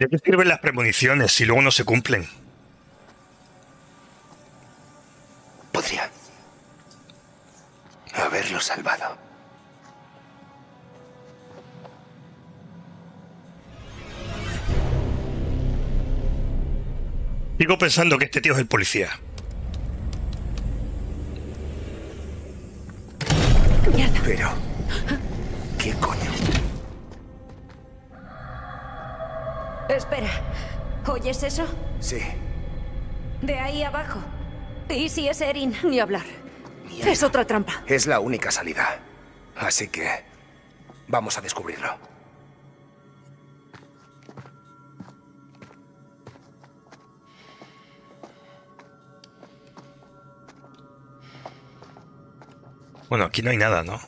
¿De qué sirven las premoniciones si luego no se cumplen? Podría haberlo salvado. Sigo pensando que este tío es el policía. Mierda. Pero... ¿qué coño? Espera. ¿Oyes eso? Sí. De ahí abajo. Y si es Erin, ni hablar. Mierda. Es otra trampa. Es la única salida. Así que... vamos a descubrirlo. Bueno, aquí no hay nada, ¿no?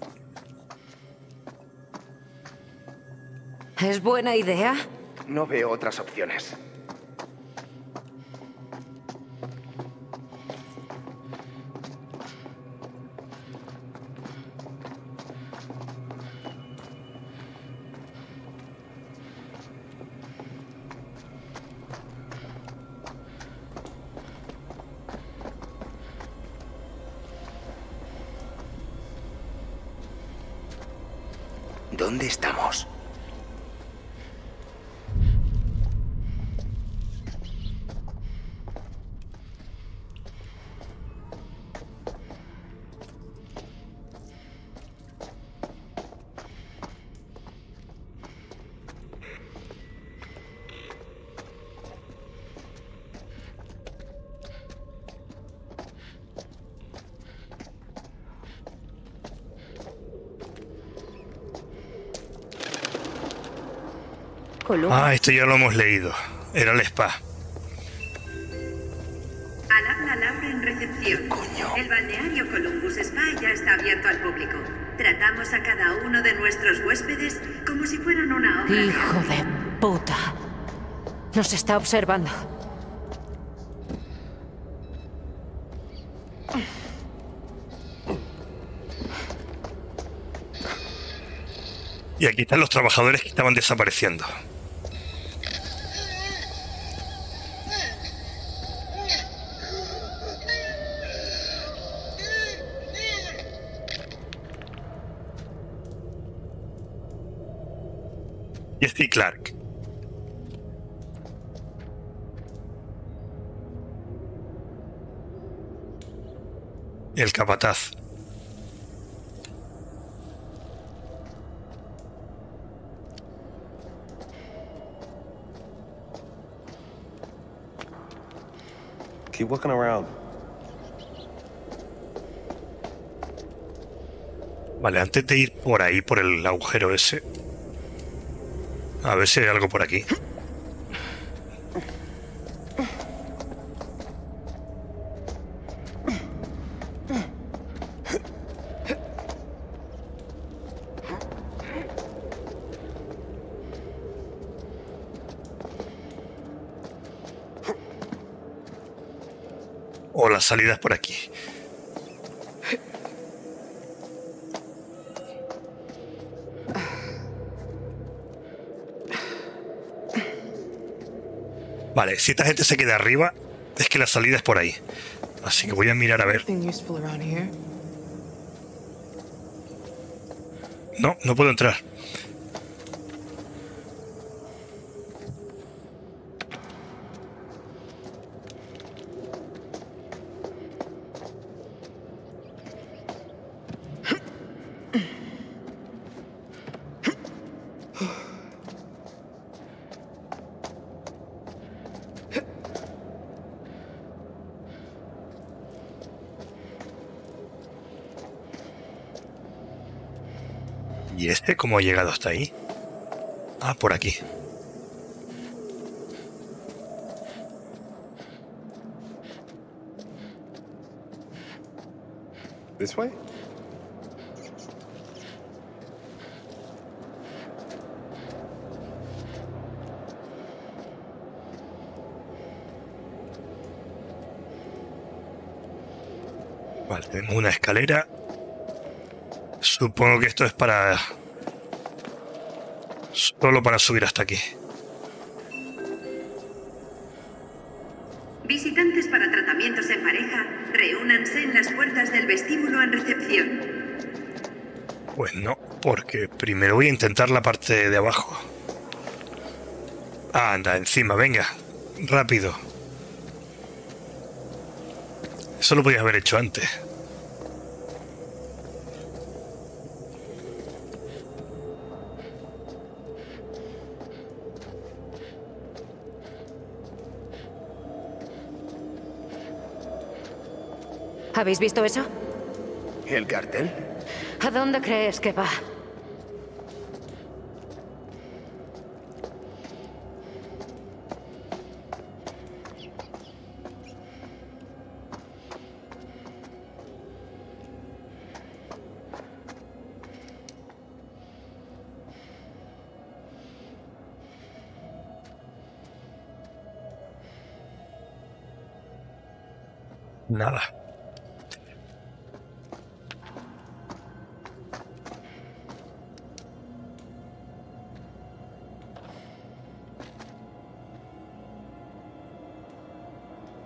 ¿Es buena idea? No veo otras opciones. ¿Dónde estamos? Ah, esto ya lo hemos leído. Era el spa. Alarma Laura en recepción. Coño. El balneario Columbus Spa ya está abierto al público. Tratamos a cada uno de nuestros huéspedes como si fueran una obra. Hijo de puta. Nos está observando. Y aquí están los trabajadores que estaban desapareciendo. Jesse Clark. El capataz. Keep looking around. Vale, antes de ir por ahí, por el agujero ese. A ver si hay algo por aquí. O las salidas por aquí. Vale, si esta gente se queda arriba, es que la salida es por ahí. Así que voy a mirar a ver. No, no puedo entrar. ¿Y este cómo ha llegado hasta ahí? Ah, por aquí. This way? Vale, tenemos una escalera. Supongo que esto es para... solo para subir hasta aquí. Visitantes para tratamientos en pareja, reúnanse en las puertas del vestíbulo en recepción. Pues no, porque primero voy a intentar la parte de abajo. Anda, encima, venga. Rápido. Eso lo podías haber hecho antes. ¿Habéis visto eso? ¿El cartel? ¿A dónde crees que va? Nada.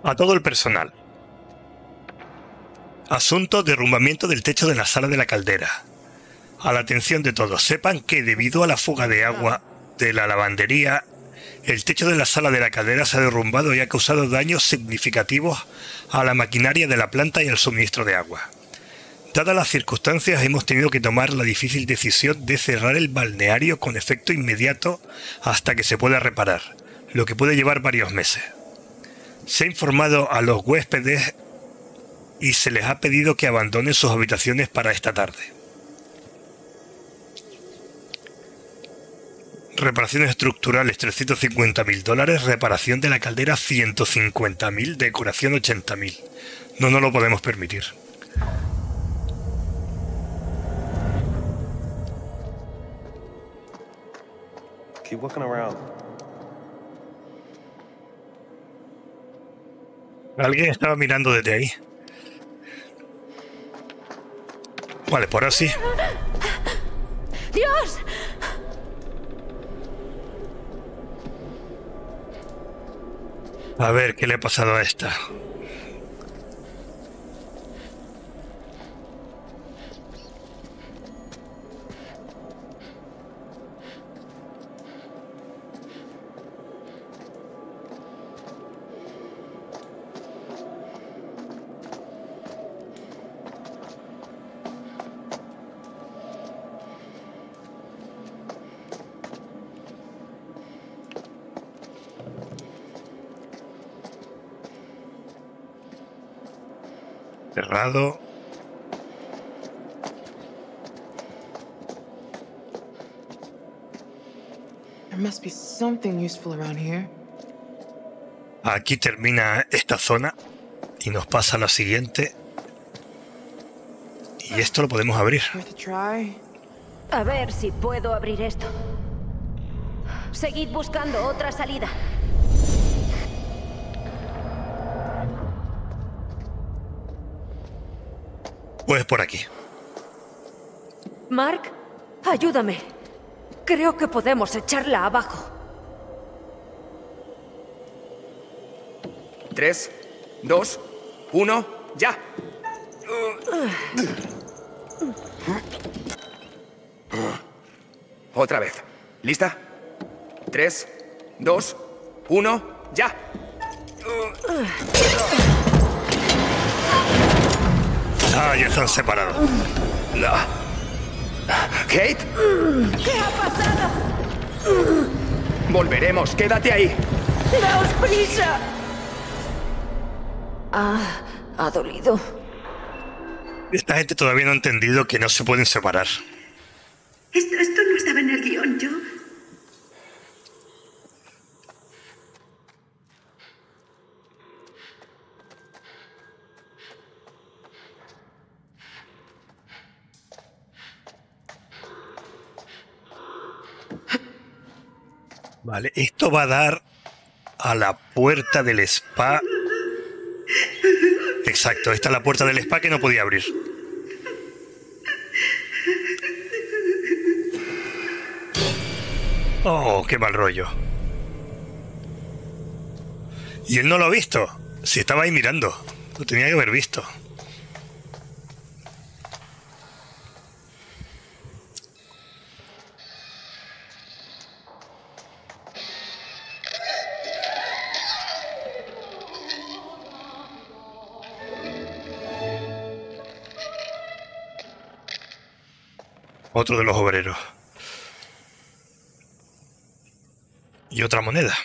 A todo el personal. Asunto: derrumbamiento del techo de la sala de la caldera. A la atención de todos, sepan que debido a la fuga de agua de la lavandería, el techo de la sala de la caldera se ha derrumbado y ha causado daños significativos a la maquinaria de la planta y al suministro de agua. Dadas las circunstancias, hemos tenido que tomar la difícil decisión de cerrar el balneario con efecto inmediato hasta que se pueda reparar, lo que puede llevar varios meses. Se ha informado a los huéspedes y se les ha pedido que abandonen sus habitaciones para esta tarde. Reparaciones estructurales, $350.000. Reparación de la caldera, $150.000. Decoración, $80.000. No nos lo podemos permitir. Keep looking around. Alguien estaba mirando desde ahí. Vale, por ahora sí. ¡Dios! A ver, ¿qué le ha pasado a esta? Cerrado. Aquí termina esta zona y nos pasa a la siguiente. Y esto lo podemos abrir. A ver si puedo abrir esto. Seguid buscando otra salida. Pues por aquí. Mark, ayúdame. Creo que podemos echarla abajo. 3, 2, 1, ya. Otra vez. ¿Lista? 3, 2, 1, ya. Ah, ya están separados. No. ¿Kate? ¿Qué ha pasado? Volveremos, quédate ahí. ¡Daos prisa! Ah, ha dolido. Esta gente todavía no ha entendido que no se pueden separar. Esto no estaba en el guión, yo... Vale, esto va a dar a la puerta del spa. Exacto, esta es la puerta del spa que no podía abrir. Oh, qué mal rollo. Y él no lo ha visto. Si estaba ahí mirando, lo tenía que haber visto. Otro de los obreros. Y otra moneda.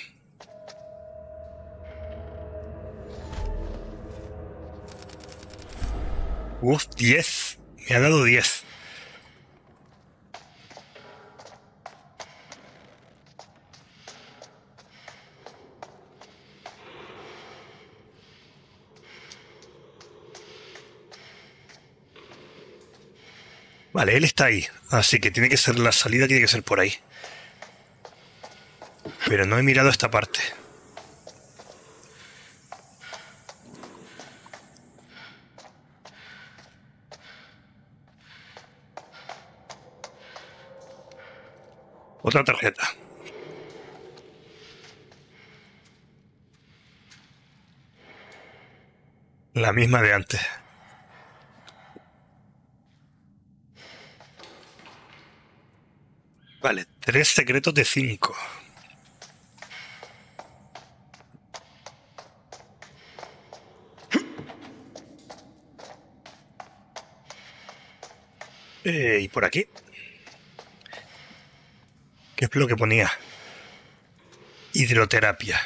Uf, 10. Me ha dado 10. Vale, él está ahí. Así que tiene que ser la salida, tiene que ser por ahí. Pero no he mirado esta parte. Otra tarjeta. La misma de antes. Vale, 3 secretos de 5. Y por aquí. ¿Qué es lo que ponía? Hidroterapia.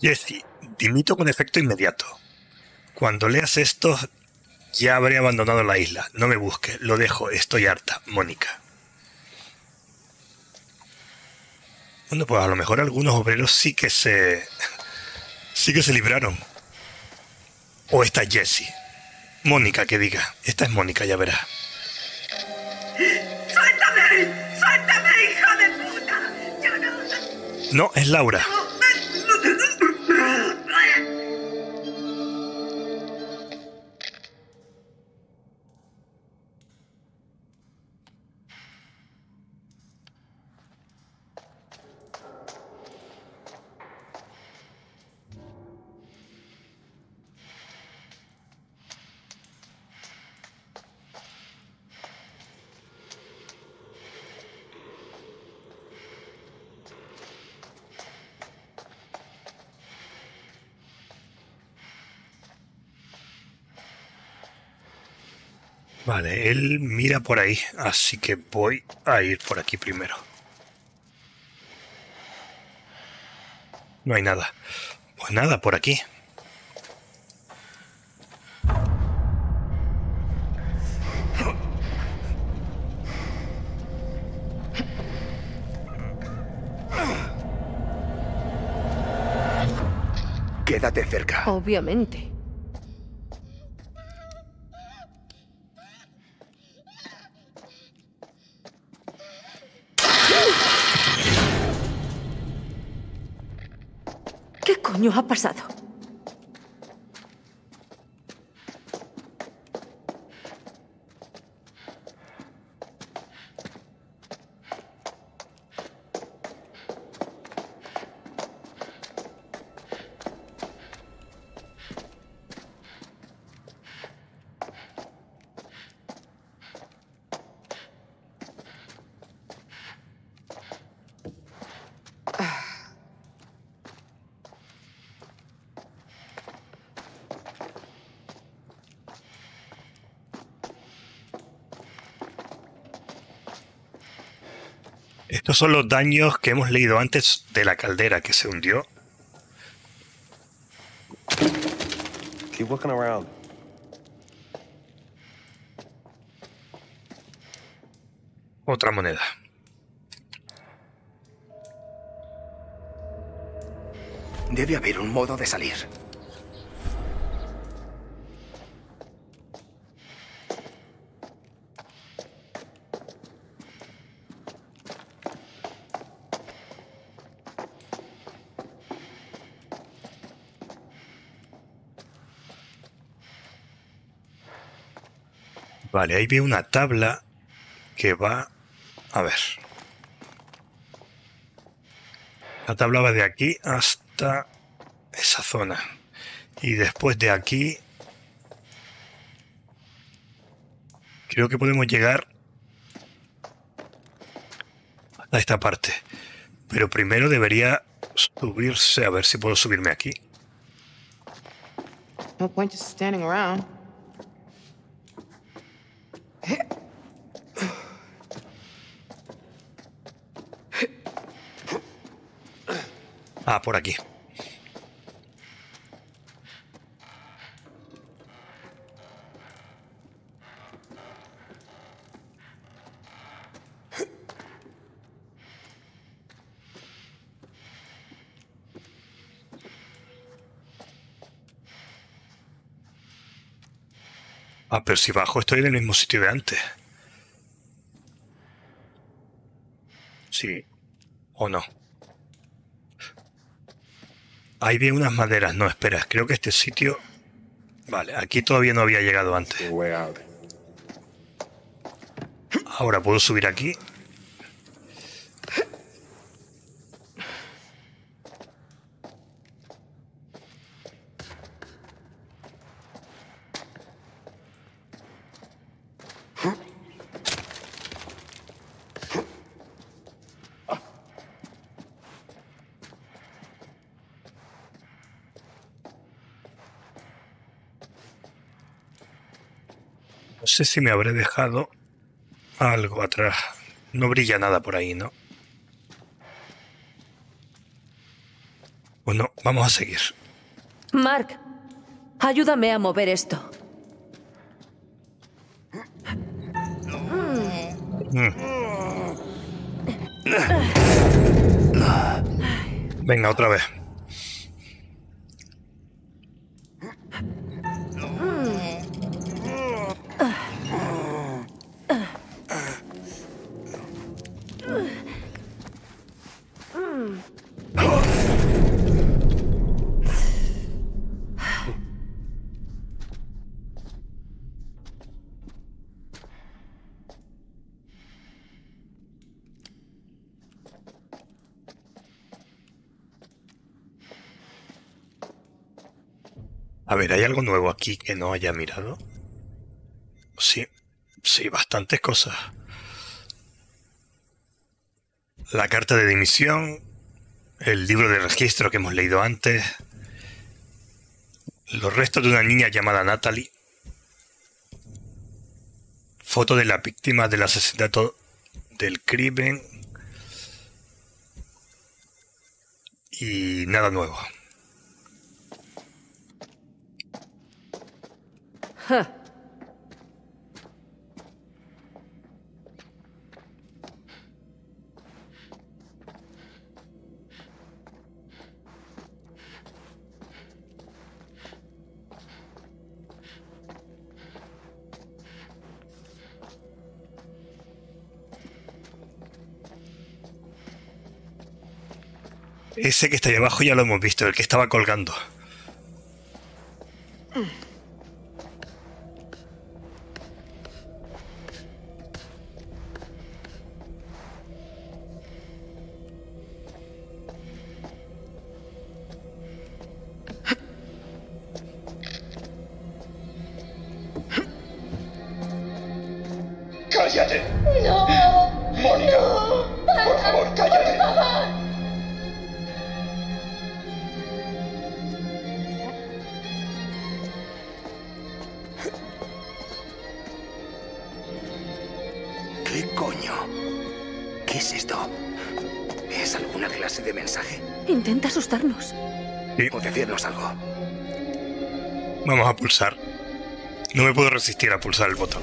Jesse, dimito con efecto inmediato. Cuando leas esto, ya habré abandonado la isla. No me busques, lo dejo, estoy harta. Mónica. Bueno, pues a lo mejor algunos obreros sí que se libraron. O esta Jessie. Mónica, que diga. Esta es Mónica, ya verás. ¡Suéltame! ¡Suéltame, hija de puta! Yo no... No, es Laura. Vale, él mira por ahí, así que voy a ir por aquí primero. No hay nada. Pues nada, por aquí. Quédate cerca. Obviamente. Ha pasado. Estos son los daños que hemos leído antes de la caldera que se hundió. Keep looking around. Otra moneda. Debe haber un modo de salir. Vale, ahí veo una tabla que va... A ver. La tabla va de aquí hasta esa zona. Y después de aquí... Creo que podemos llegar a esta parte. Pero primero debería subirse. A ver si puedo subirme aquí. No point just standing around. Ah, por aquí. Ah, pero si bajo estoy en el mismo sitio de antes. Sí. ¿O no? Ahí vi unas maderas. No, espera. Creo que este sitio... Vale, aquí todavía no había llegado antes. Ahora puedo subir aquí. No sé si me habré dejado algo atrás. No brilla nada por ahí, ¿no? Bueno, vamos a seguir. Mark, ayúdame a mover esto. Venga, otra vez. A ver, ¿hay algo nuevo aquí que no haya mirado? Sí, sí, bastantes cosas. La carta de dimisión, el libro de registro que hemos leído antes, los restos de una niña llamada Natalie, foto de la víctima del asesinato del crimen y nada nuevo. Ese que está ahí abajo ya lo hemos visto, el que estaba colgando. Pulsar. No me puedo resistir a pulsar el botón.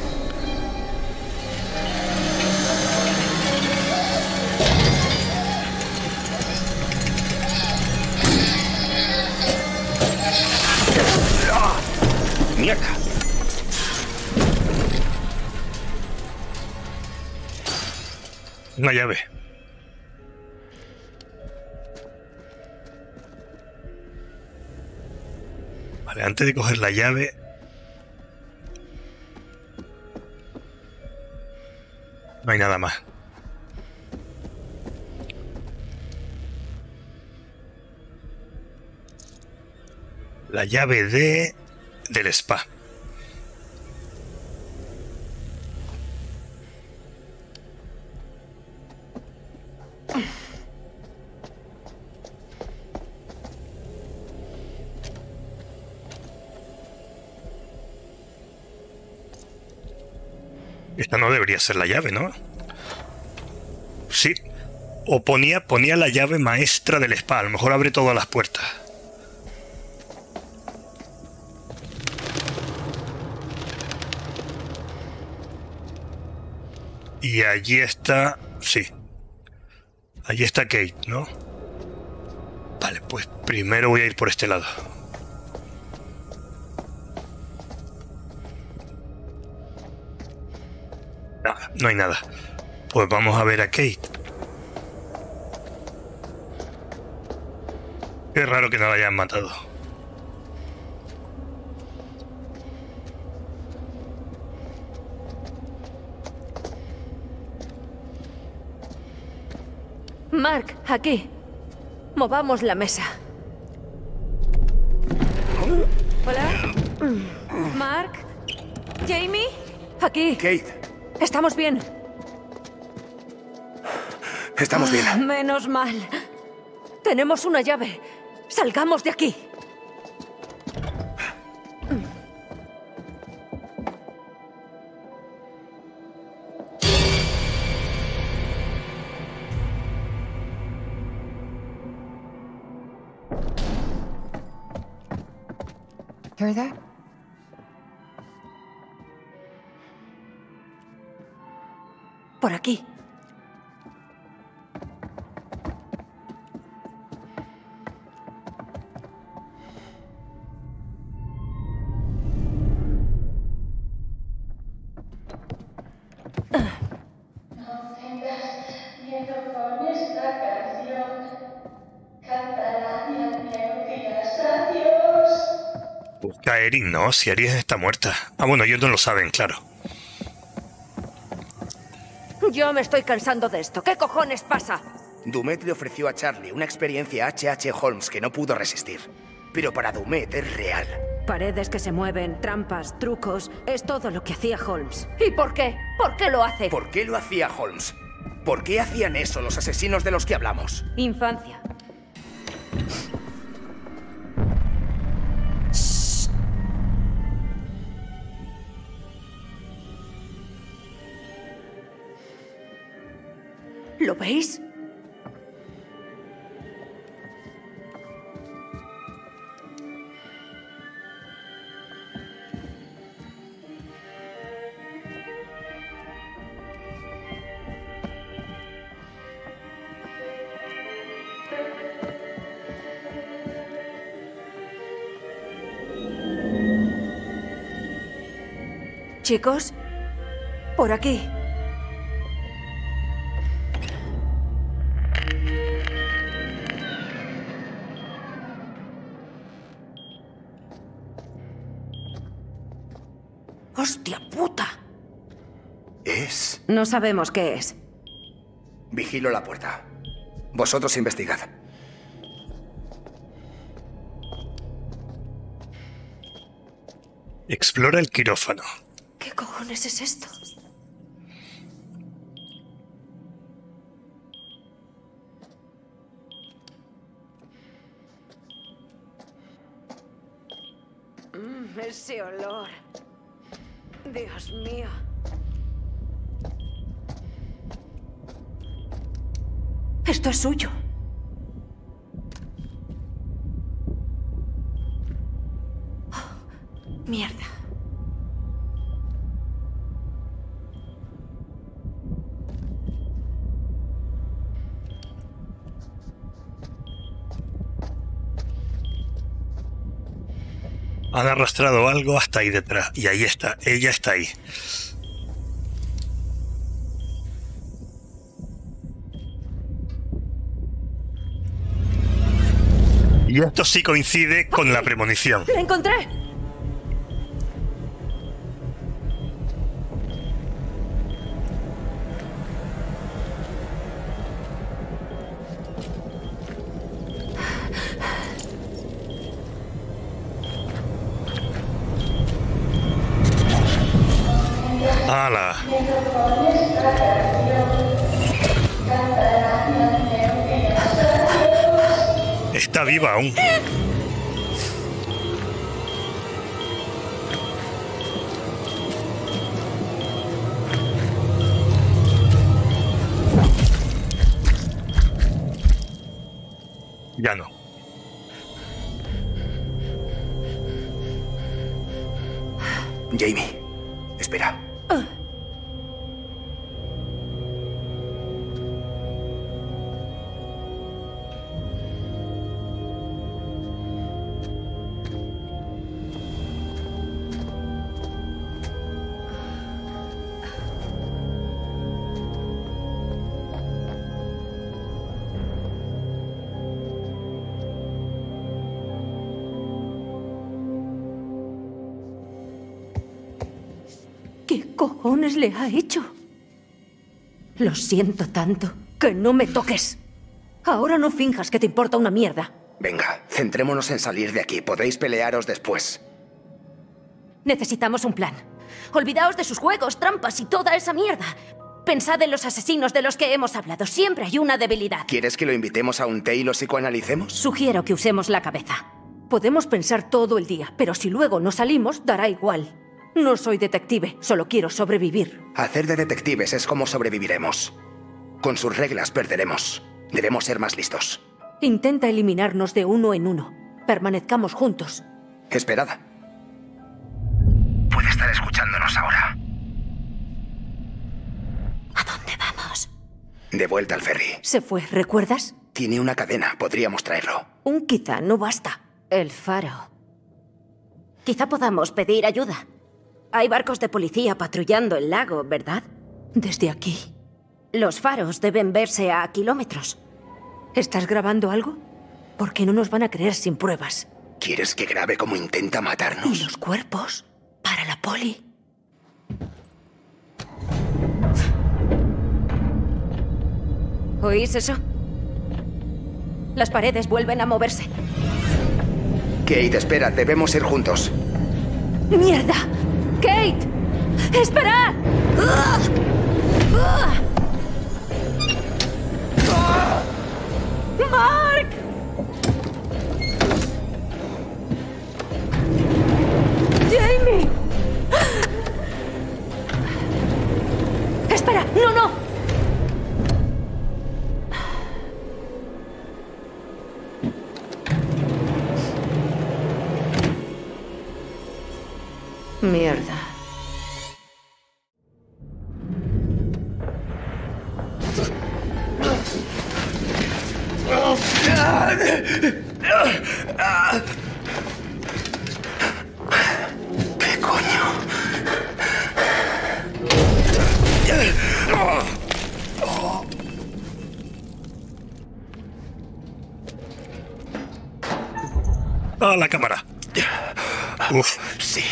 ¡Ah! ¡Mierda! Una llave. Antes de coger la llave No hay nada más. La llave del spa. Esta no debería ser la llave, ¿no? Sí. O ponía la llave maestra del spa. A lo mejor abre todas las puertas. Y allí está... Sí. Allí está Kate, ¿no? Vale, pues primero voy a ir por este lado. No, no hay nada. Pues vamos a ver a Kate. Qué raro que no la hayan matado. Mark, aquí. Movamos la mesa. ¿Hola? Mark? ¿Jamie? Aquí. Kate. Estamos bien. Estamos bien. Menos mal. Tenemos una llave. Salgamos de aquí. Hear that? Por aquí. Erin, no, si Erin está muerta. Ah, bueno, ellos no lo saben, claro. Yo me estoy cansando de esto. ¿Qué cojones pasa? Dumet le ofreció a Charlie una experiencia H.H. Holmes que no pudo resistir. Pero para Dumet es real. Paredes que se mueven, trampas, trucos... Es todo lo que hacía Holmes. ¿Y por qué? ¿Por qué lo hace? ¿Por qué lo hacía Holmes? ¿Por qué hacían eso los asesinos de los que hablamos? Infancia. ¿Lo veis? Chicos, por aquí. ¡Hostia puta! ¿Es? No sabemos qué es. Vigilo la puerta. Vosotros investigad. Explora el quirófano. ¿Qué cojones es esto? Ese olor... Dios mío. Esto es suyo. Oh, mierda. Han arrastrado algo hasta ahí detrás. Y ahí está. Ella está ahí. Y esto sí coincide con la premonición. ¡La encontré! sala. Está viva aún. Ya no. Jamie, espera. ¿Cojones le ha hecho? Lo siento tanto. ¡Que no me toques! Ahora no finjas que te importa una mierda. Venga, centrémonos en salir de aquí. Podéis pelearos después. Necesitamos un plan. Olvidaos de sus juegos, trampas y toda esa mierda. Pensad en los asesinos de los que hemos hablado. Siempre hay una debilidad. ¿Quieres que lo invitemos a un té y lo psicoanalicemos? Sugiero que usemos la cabeza. Podemos pensar todo el día, pero si luego no salimos, dará igual. No soy detective, solo quiero sobrevivir. Hacer de detectives es como sobreviviremos. Con sus reglas perderemos. Debemos ser más listos. Intenta eliminarnos de uno en uno. Permanezcamos juntos. Esperad. Puede estar escuchándonos ahora. ¿A dónde vamos? De vuelta al ferry. Se fue, ¿recuerdas? Tiene una cadena, podríamos traerlo. Un quizá no basta. El faro. Quizá podamos pedir ayuda. Hay barcos de policía patrullando el lago, ¿verdad? Desde aquí. Los faros deben verse a kilómetros. ¿Estás grabando algo? Porque no nos van a creer sin pruebas. ¿Quieres que grabe cómo intenta matarnos? ¿Y los cuerpos? Para la poli. ¿Oís eso? Las paredes vuelven a moverse. Kate, espera, debemos ir juntos. ¡Mierda! ¡Kate! ¡Esperad! ¡Mark! ¡Jamie! ¡Espera! ¡No, no! Mierda. ¿Qué coño? A la cámara. Uf. Sí.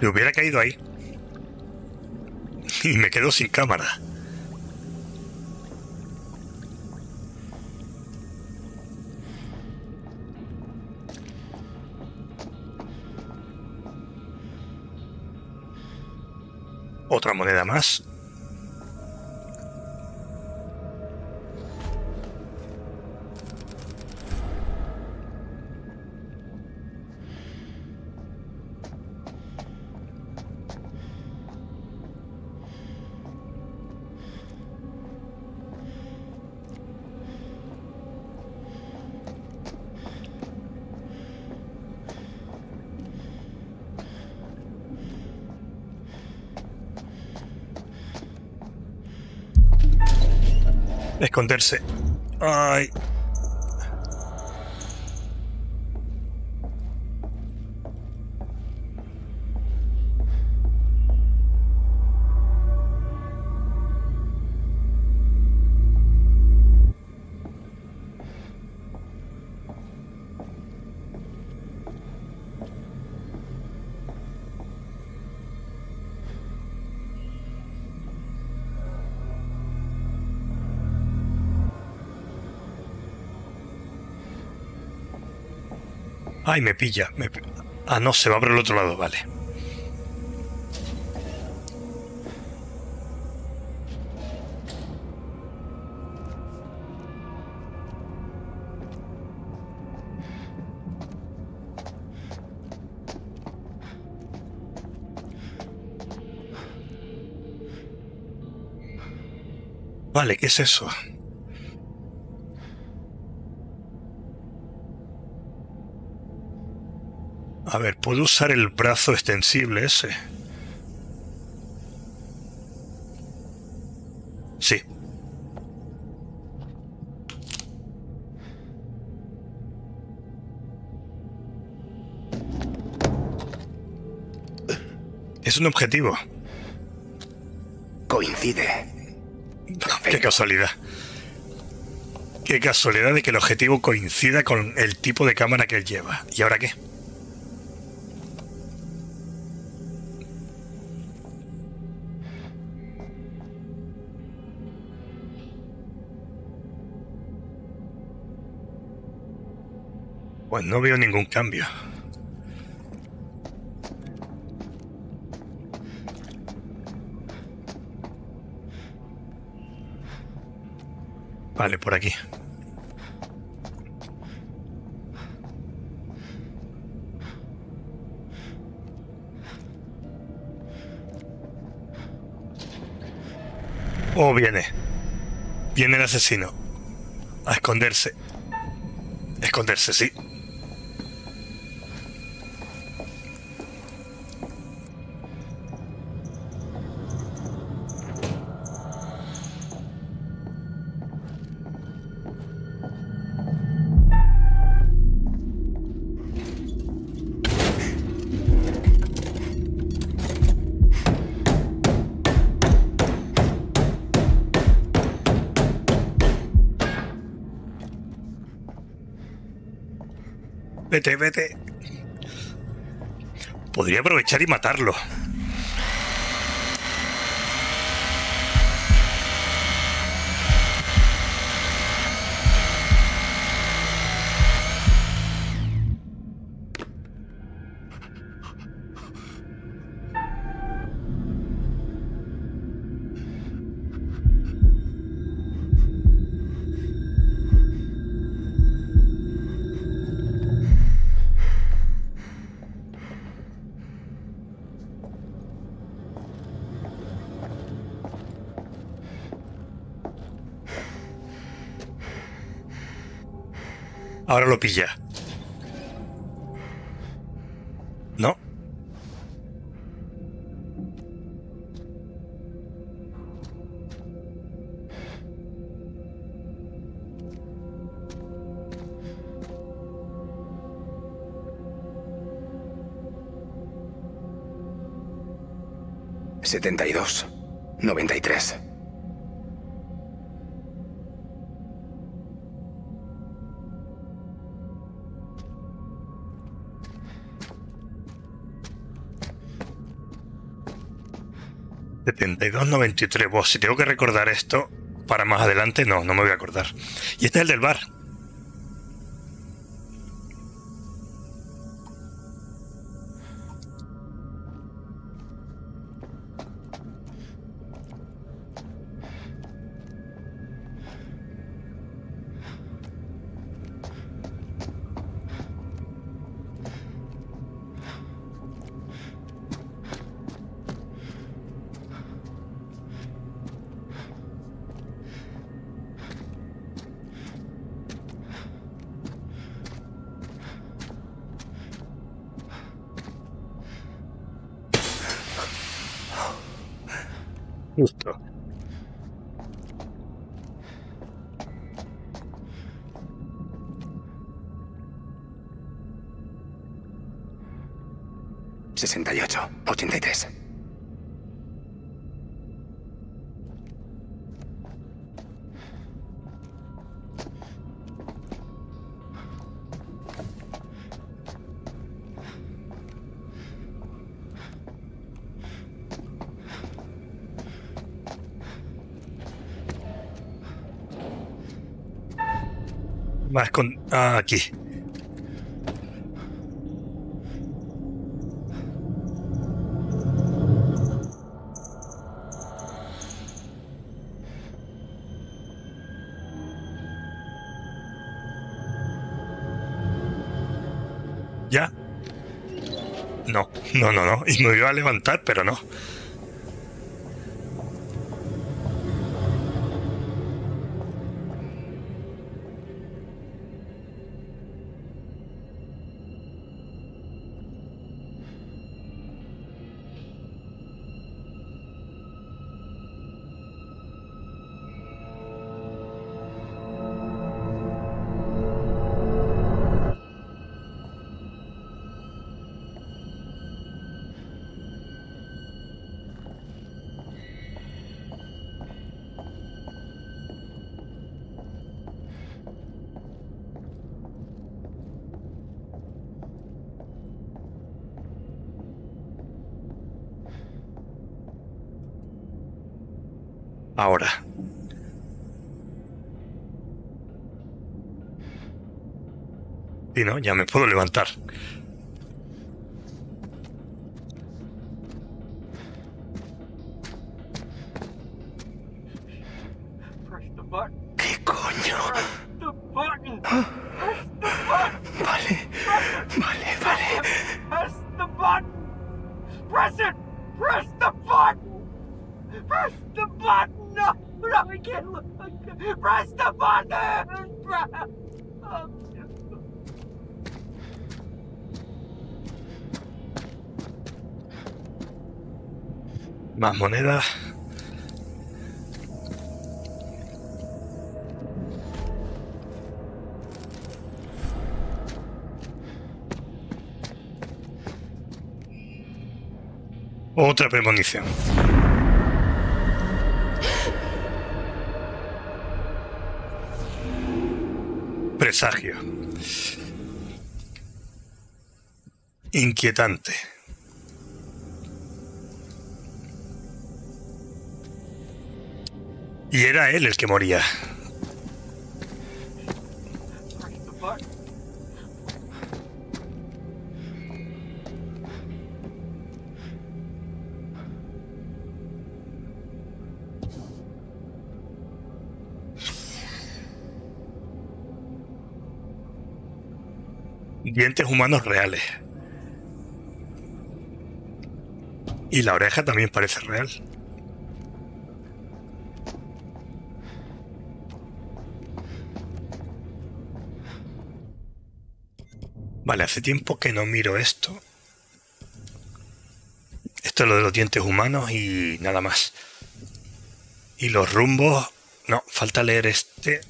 Me hubiera caído ahí. Y me quedo sin cámara. Otra moneda más. Esconderse. Ay. ¡Ay, me pilla! Ah, no, se va por el otro lado, vale. Vale, ¿qué es eso? A ver, ¿puedo usar el brazo extensible ese? Sí. Es un objetivo. Coincide. Qué casualidad. Qué casualidad de que el objetivo coincida con el tipo de cámara que él lleva. ¿Y ahora qué? Pues no veo ningún cambio. Vale, por aquí. Oh, viene. Viene el asesino. A esconderse. Esconderse, sí. Vete, vete. Podría aprovechar y matarlo. Ahora lo pilla. ¿No? ¿72? ¿93? $72.93, vos, si tengo que recordar esto para más adelante, no me voy a acordar. Y este es el del bar. Justo. $68.83. Más con... Ah, aquí. ¿Ya? No, no, no, no. Y me iba a levantar, pero no. Ahora. Y no, ya me puedo levantar. ¿Qué coño? Vale, vale, vale. Press it. Press the button. Press the button. No, no, I can't look. Press the button! Más monedas. Otra premonición. Presagio. Inquietante. Y era él el que moría. Dientes humanos reales. Y la oreja también parece real. Vale, hace tiempo que no miro esto. Esto es lo de los dientes humanos y nada más. Y los rumbos... No, falta leer este...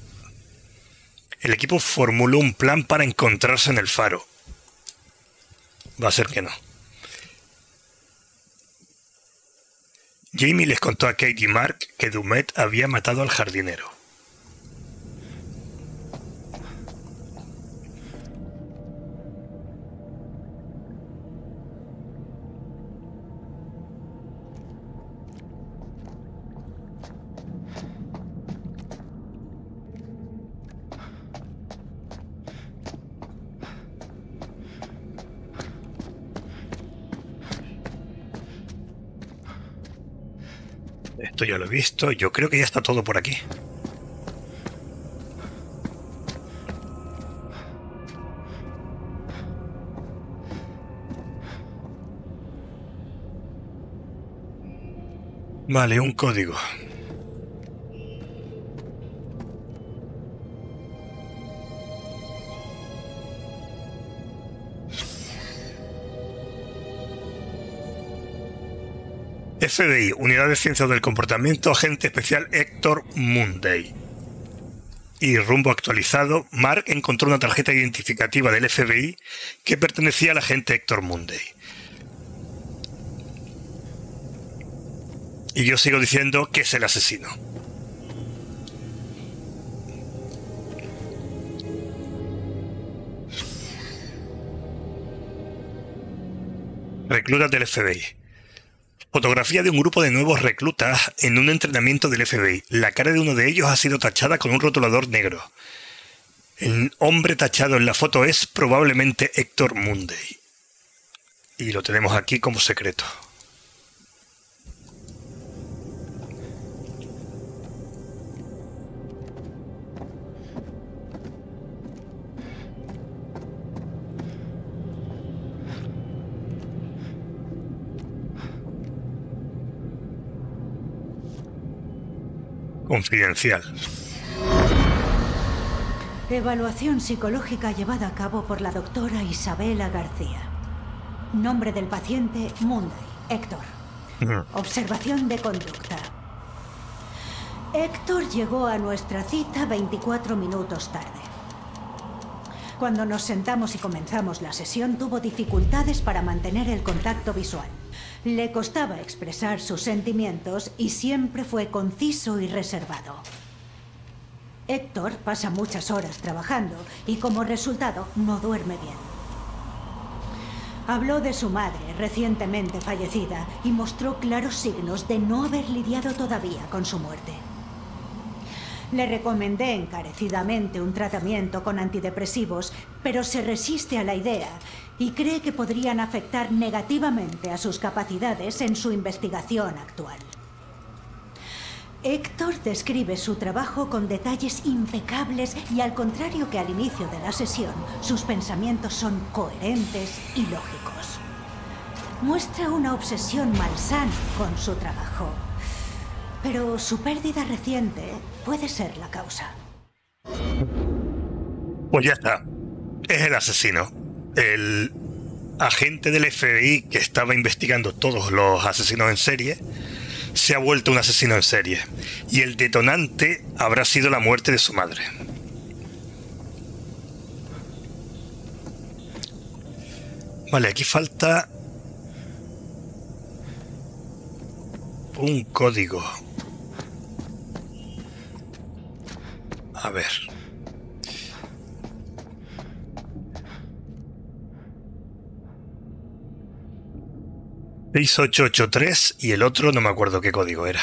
El equipo formuló un plan para encontrarse en el faro. Va a ser que no. Jamie les contó a Kate y Mark que Dumet había matado al jardinero. Esto ya lo he visto. Yo creo que ya está todo por aquí. Vale, un código. FBI, Unidad de Ciencias del Comportamiento, Agente Especial Héctor Munday. Y rumbo actualizado, Mark encontró una tarjeta identificativa del FBI que pertenecía al agente Héctor Munday. Y yo sigo diciendo que es el asesino. Reclutas del FBI. Fotografía de un grupo de nuevos reclutas en un entrenamiento del FBI. La cara de uno de ellos ha sido tachada con un rotulador negro. El hombre tachado en la foto es probablemente Héctor Munday. Y lo tenemos aquí como secreto. confidencial. Evaluación psicológica llevada a cabo por la doctora Isabela García. Nombre del paciente, Munday, Héctor. Observación de conducta. Héctor llegó a nuestra cita 24 minutos tarde. Cuando nos sentamos y comenzamos la sesión, tuvo dificultades para mantener el contacto visual. Le costaba expresar sus sentimientos y siempre fue conciso y reservado. Héctor pasa muchas horas trabajando y como resultado no duerme bien. Habló de su madre, recientemente fallecida, y mostró claros signos de no haber lidiado todavía con su muerte. Le recomendé encarecidamente un tratamiento con antidepresivos, pero se resiste a la idea y cree que podrían afectar negativamente a sus capacidades en su investigación actual. Héctor describe su trabajo con detalles impecables y, al contrario que al inicio de la sesión, sus pensamientos son coherentes y lógicos. Muestra una obsesión malsana con su trabajo. Pero su pérdida reciente puede ser la causa. Pues ya está. Es el asesino. El agente del FBI que estaba investigando todos los asesinos en serie se ha vuelto un asesino en serie. Y el detonante habrá sido la muerte de su madre. Vale, aquí falta un código. A ver. ...6883... y el otro no me acuerdo qué código era.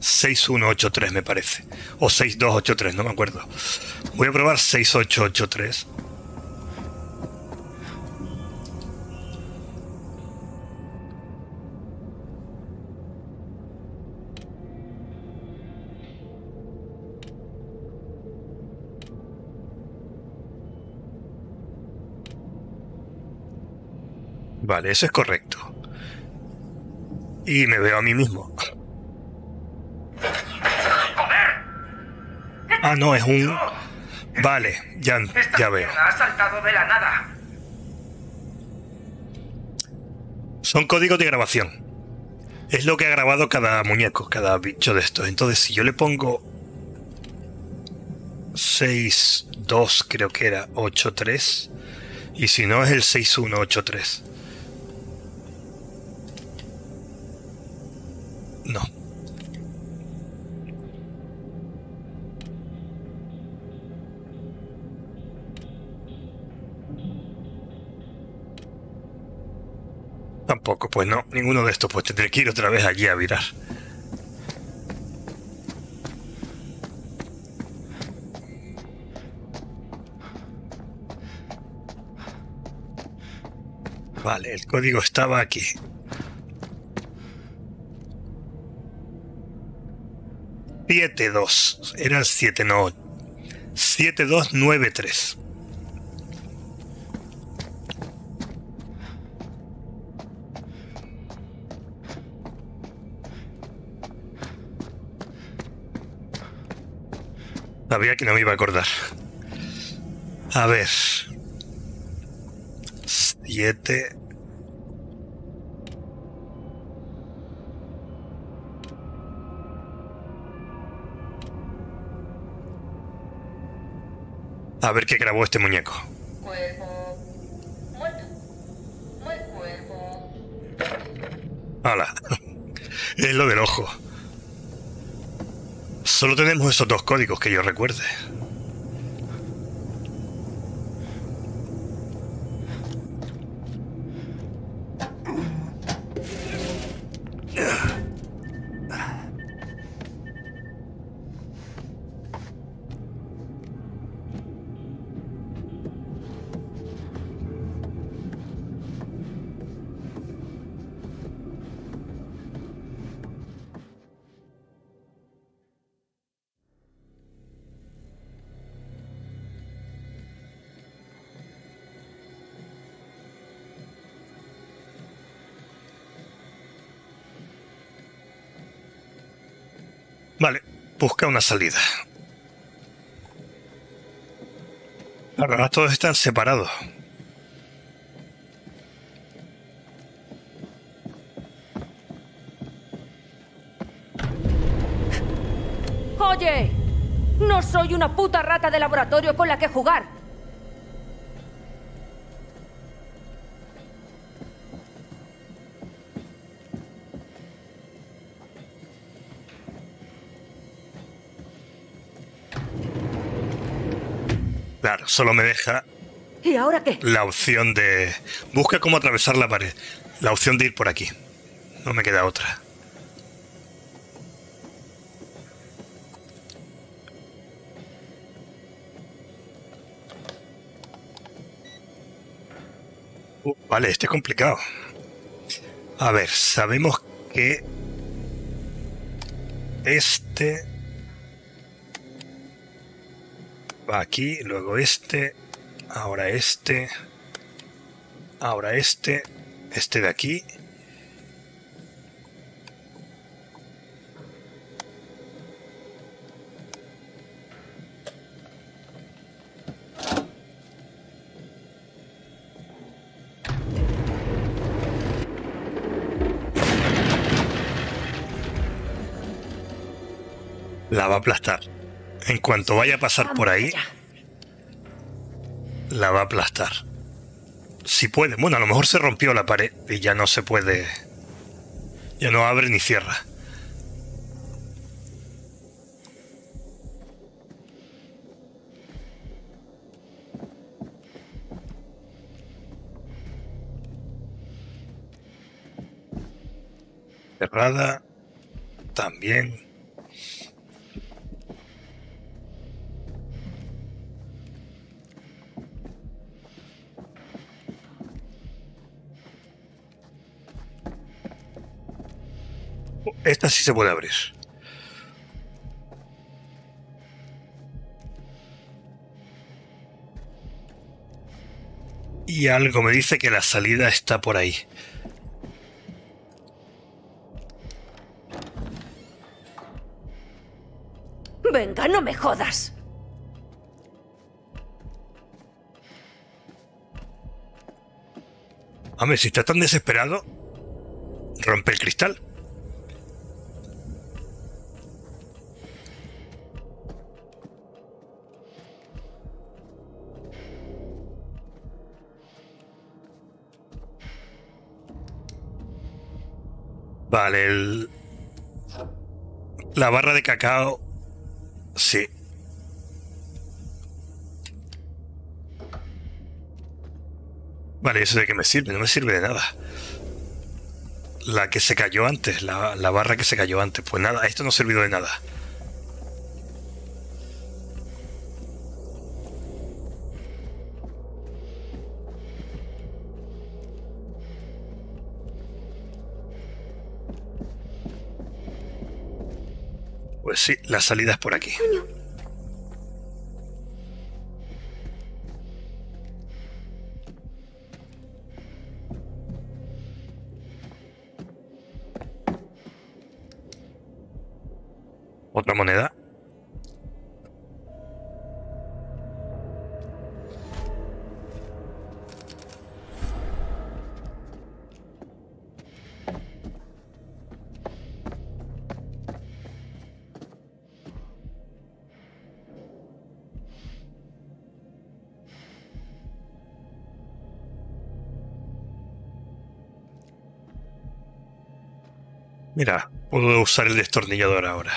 6183 me parece. O 6283, no me acuerdo. Voy a probar 6883. Vale, eso es correcto. Y me veo a mí mismo. ¡Joder! Ah, no, es un... Vale, ya veo. Ha saltado de la nada. Son códigos de grabación. Es lo que ha grabado cada muñeco, cada bicho de estos. Entonces, si yo le pongo 6-2, creo que era 8-3, y si no es el 6-1-8-3. No. Tampoco, pues no, ninguno de estos, pues tendré que ir otra vez allí a virar. Vale, el código estaba aquí. Era el 7, no. 7293. Sabía que no me iba a acordar. A ver. 7. A ver qué grabó este muñeco. Cuerpo muerto. Cuerpo. ¡Hala! Es lo del ojo. Solo tenemos esos dos códigos que yo recuerde. busca una salida. Ahora todos están separados. Oye, no soy una puta rata de laboratorio con la que jugar. Claro, solo me deja... ¿Y ahora qué? La opción de... Busca cómo atravesar la pared. La opción de ir por aquí. No me queda otra. Vale, este es complicado. A ver, sabemos que... Este... Va aquí, luego este, ahora este, ahora este, este de aquí. La va a aplastar. En cuanto vaya a pasar por ahí, la va a aplastar. Si puede. Bueno, a lo mejor se rompió la pared y ya no se puede... Ya no abre ni cierra. Cerrada. También... Esta sí se puede abrir. Y algo me dice que la salida está por ahí. Venga, no me jodas. A ver, si está tan desesperado, rompe el cristal. Vale, la barra de cacao, sí. Vale, ¿eso de qué me sirve? No me sirve de nada. La que se cayó antes, la barra que se cayó antes. Pues nada, esto no ha servido de nada. Sí, la salida es por aquí. Coño. Otra moneda. Mira, puedo usar el destornillador ahora.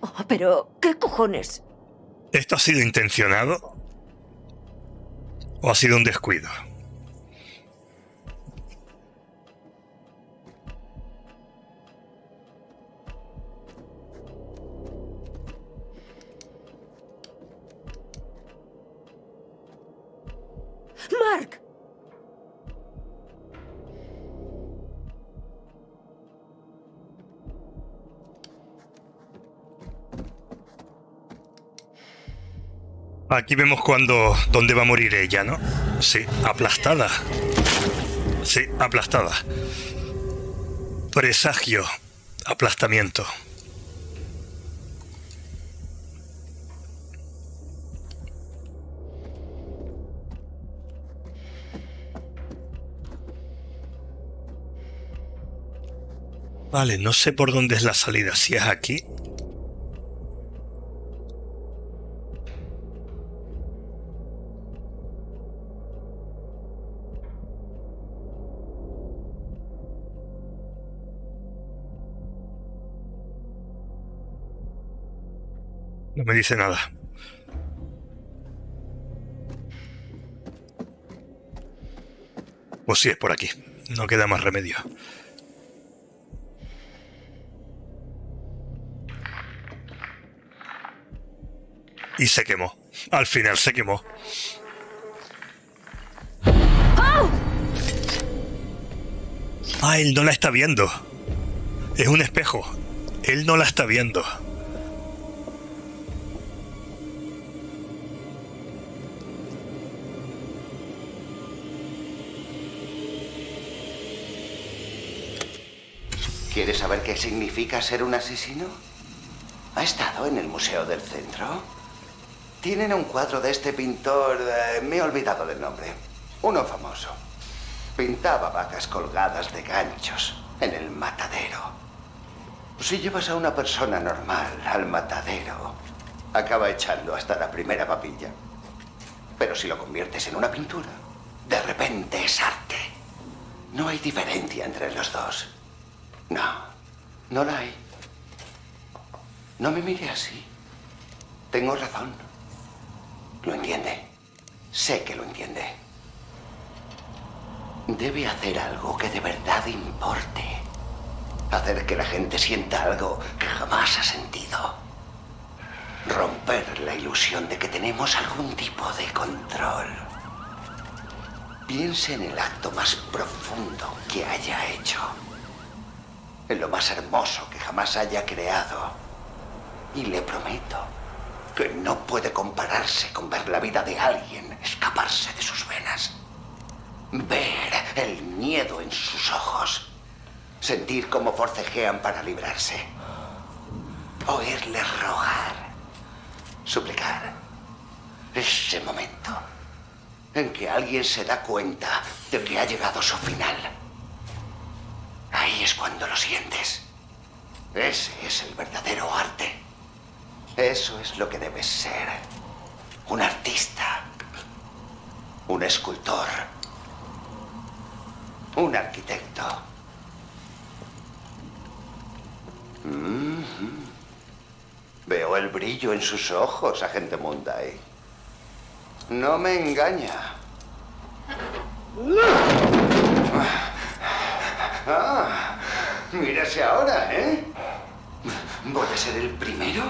Oh, pero, ¿qué cojones? ¿Esto ha sido intencionado? ¿O ha sido un descuido? Mark. Aquí vemos dónde va a morir ella, ¿no? Sí, aplastada. Sí, aplastada. Presagio. Aplastamiento. Vale, no sé por dónde es la salida, si es aquí. No me dice nada. Pues sí, es por aquí. No queda más remedio. Y se quemó. Al final se quemó. ¡Oh! Ah, él no la está viendo. Es un espejo. Él no la está viendo. ¿Quieres saber qué significa ser un asesino? ¿Ha estado en el museo del centro? Tienen un cuadro de este pintor... me he olvidado del nombre. Uno famoso. Pintaba vacas colgadas de ganchos en el matadero. Si llevas a una persona normal al matadero, acaba echando hasta la primera papilla. Pero si lo conviertes en una pintura, de repente es arte. No hay diferencia entre los dos. No, no la hay. No me mire así. Tengo razón. Lo entiende. Sé que lo entiende. Debe hacer algo que de verdad importe. Hacer que la gente sienta algo que jamás ha sentido. Romper la ilusión de que tenemos algún tipo de control. Piense en el acto más profundo que haya hecho. En lo más hermoso que jamás haya creado. Y le prometo que no puede compararse con ver la vida de alguien escaparse de sus venas. Ver el miedo en sus ojos. Sentir cómo forcejean para librarse. Oírle rogar. Suplicar. Ese momento en que alguien se da cuenta de que ha llegado su final. Ahí es cuando lo sientes. Ese es el verdadero arte. Eso es lo que debes ser. Un artista. Un escultor. Un arquitecto. Veo el brillo en sus ojos, agente Munday. No me engaña. Ah, mírase ahora, ¿eh? ¿Voy a ser el primero?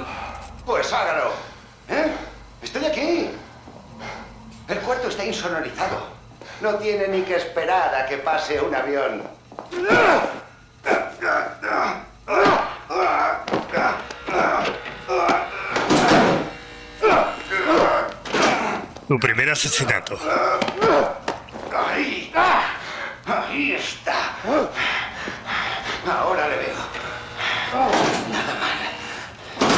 Pues hágalo, ¿eh? Estoy aquí. El cuarto está insonorizado. No tiene ni que esperar a que pase un avión. Tu primer asesinato. Ahí. Ahí está. Ahora le veo. Nada mal.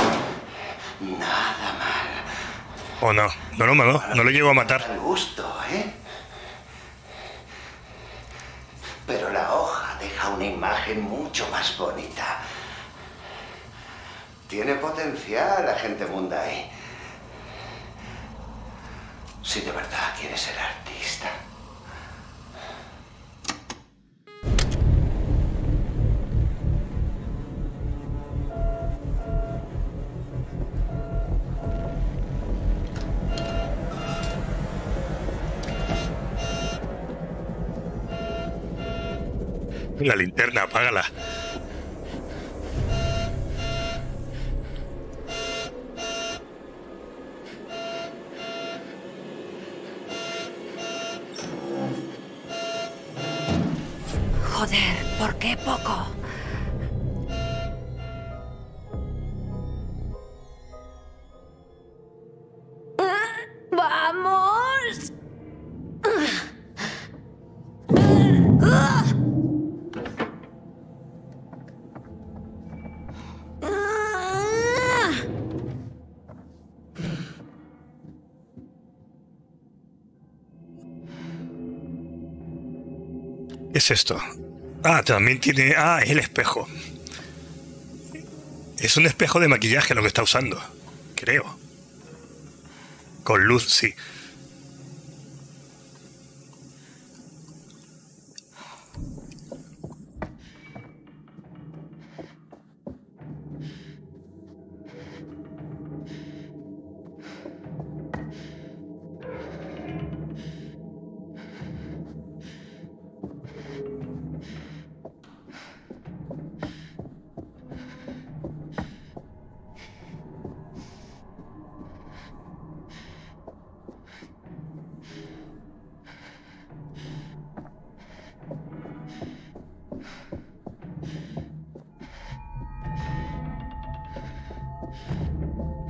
Nada mal. Oh, no. No lo mató. No lo llevo a matar. Al gusto, ¿eh? Pero la hoja deja una imagen mucho más bonita. Tiene potencial, agente Munday. Si de verdad quieres ser artista. La linterna, apágala. Joder, ¿por qué poco? ¡Vamos! ¿Qué es esto? Ah, también tiene... Ah, es el espejo. Es un espejo de maquillaje lo que está usando, creo. Con luz, sí.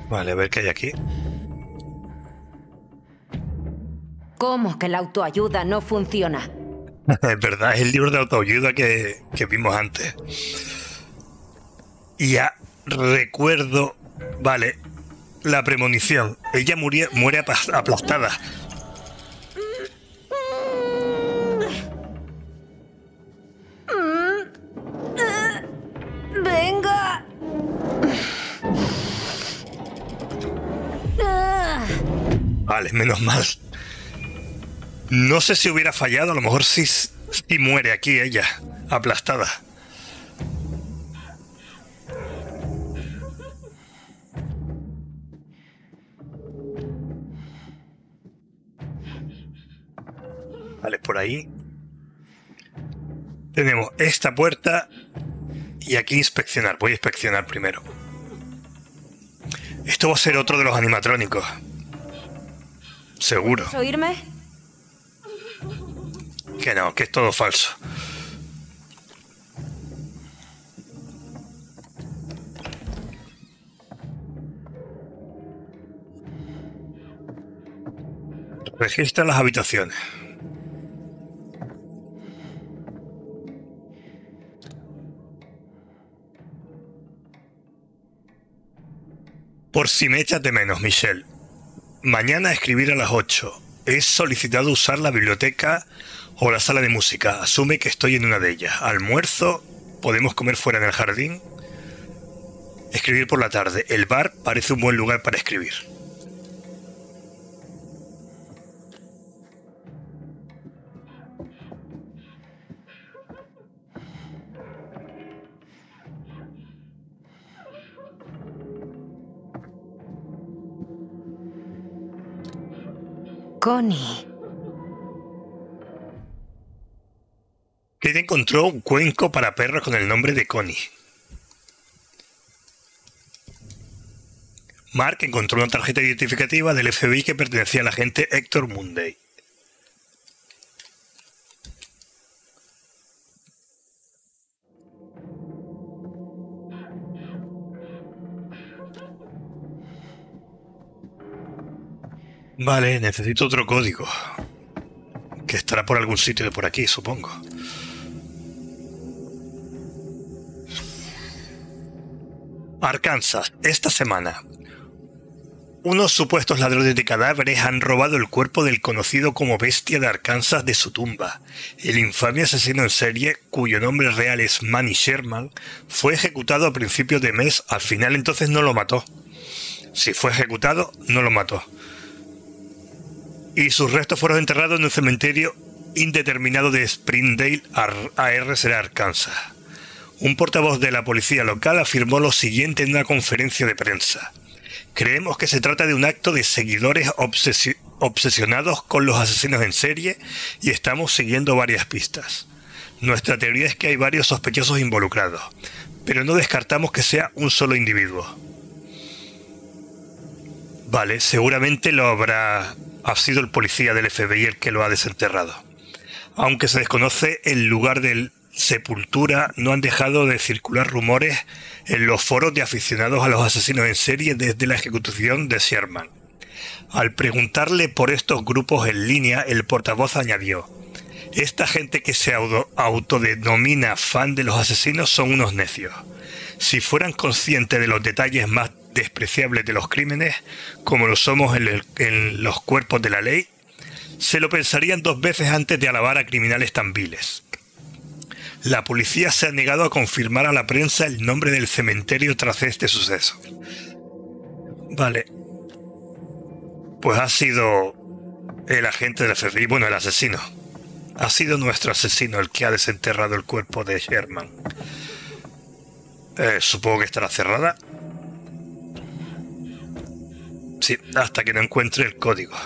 Vale, a ver qué hay aquí. ¿Cómo que la autoayuda no funciona? Es verdad, es el libro de autoayuda que vimos antes. Y ya recuerdo... Vale, la premonición. Ella muere aplastada. Vale, menos mal. No sé si hubiera fallado, a lo mejor sí muere aquí ella, aplastada. Vale, por ahí. Tenemos esta puerta y aquí inspeccionar. Voy a inspeccionar primero. Esto va a ser otro de los animatrónicos. Seguro. ¿Puedes oírme? Que no, que es todo falso. Registra las habitaciones. Por si me echas de menos, Michelle. Mañana escribir a las 8. Es solicitado usar la biblioteca o la sala de música. Asume que estoy en una de ellas. Almuerzo. Podemos comer fuera en el jardín. Escribir por la tarde. El bar parece un buen lugar para escribir. Connie. Kate encontró un cuenco para perros con el nombre de Connie. Mark encontró una tarjeta identificativa del FBI que pertenecía al agente Héctor Munday. Vale, necesito otro código. Que estará por algún sitio de por aquí, supongo. Arkansas, esta semana. Unos supuestos ladrones de cadáveres han robado el cuerpo del conocido como Bestia de Arkansas de su tumba. El infame asesino en serie, cuyo nombre real es Manny Sherman, fue ejecutado a principios de mes. Al final entonces no lo mató. Si fue ejecutado, no lo mató. Y sus restos fueron enterrados en un cementerio indeterminado de Springdale, Arkansas. Un portavoz de la policía local afirmó lo siguiente en una conferencia de prensa. Creemos que se trata de un acto de seguidores obsesionados con los asesinos en serie y estamos siguiendo varias pistas. Nuestra teoría es que hay varios sospechosos involucrados, pero no descartamos que sea un solo individuo. Vale, seguramente lo habrá... Ha sido el policía del FBI el que lo ha desenterrado. Aunque se desconoce el lugar de sepultura, no han dejado de circular rumores en los foros de aficionados a los asesinos en serie desde la ejecución de Sherman. Al preguntarle por estos grupos en línea, el portavoz añadió: esta gente que se autodenomina fan de los asesinos son unos necios. Si fueran conscientes de los detalles más despreciables de los crímenes, como lo somos en los cuerpos de la ley, se lo pensarían dos veces antes de alabar a criminales tan viles. La policía se ha negado a confirmar a la prensa el nombre del cementerio tras este suceso. Vale. Pues ha sido el agente del FBI, bueno, el asesino. Ha sido nuestro asesino el que ha desenterrado el cuerpo de Sherman. Supongo que estará cerrada. Sí, hasta que no encuentre el código.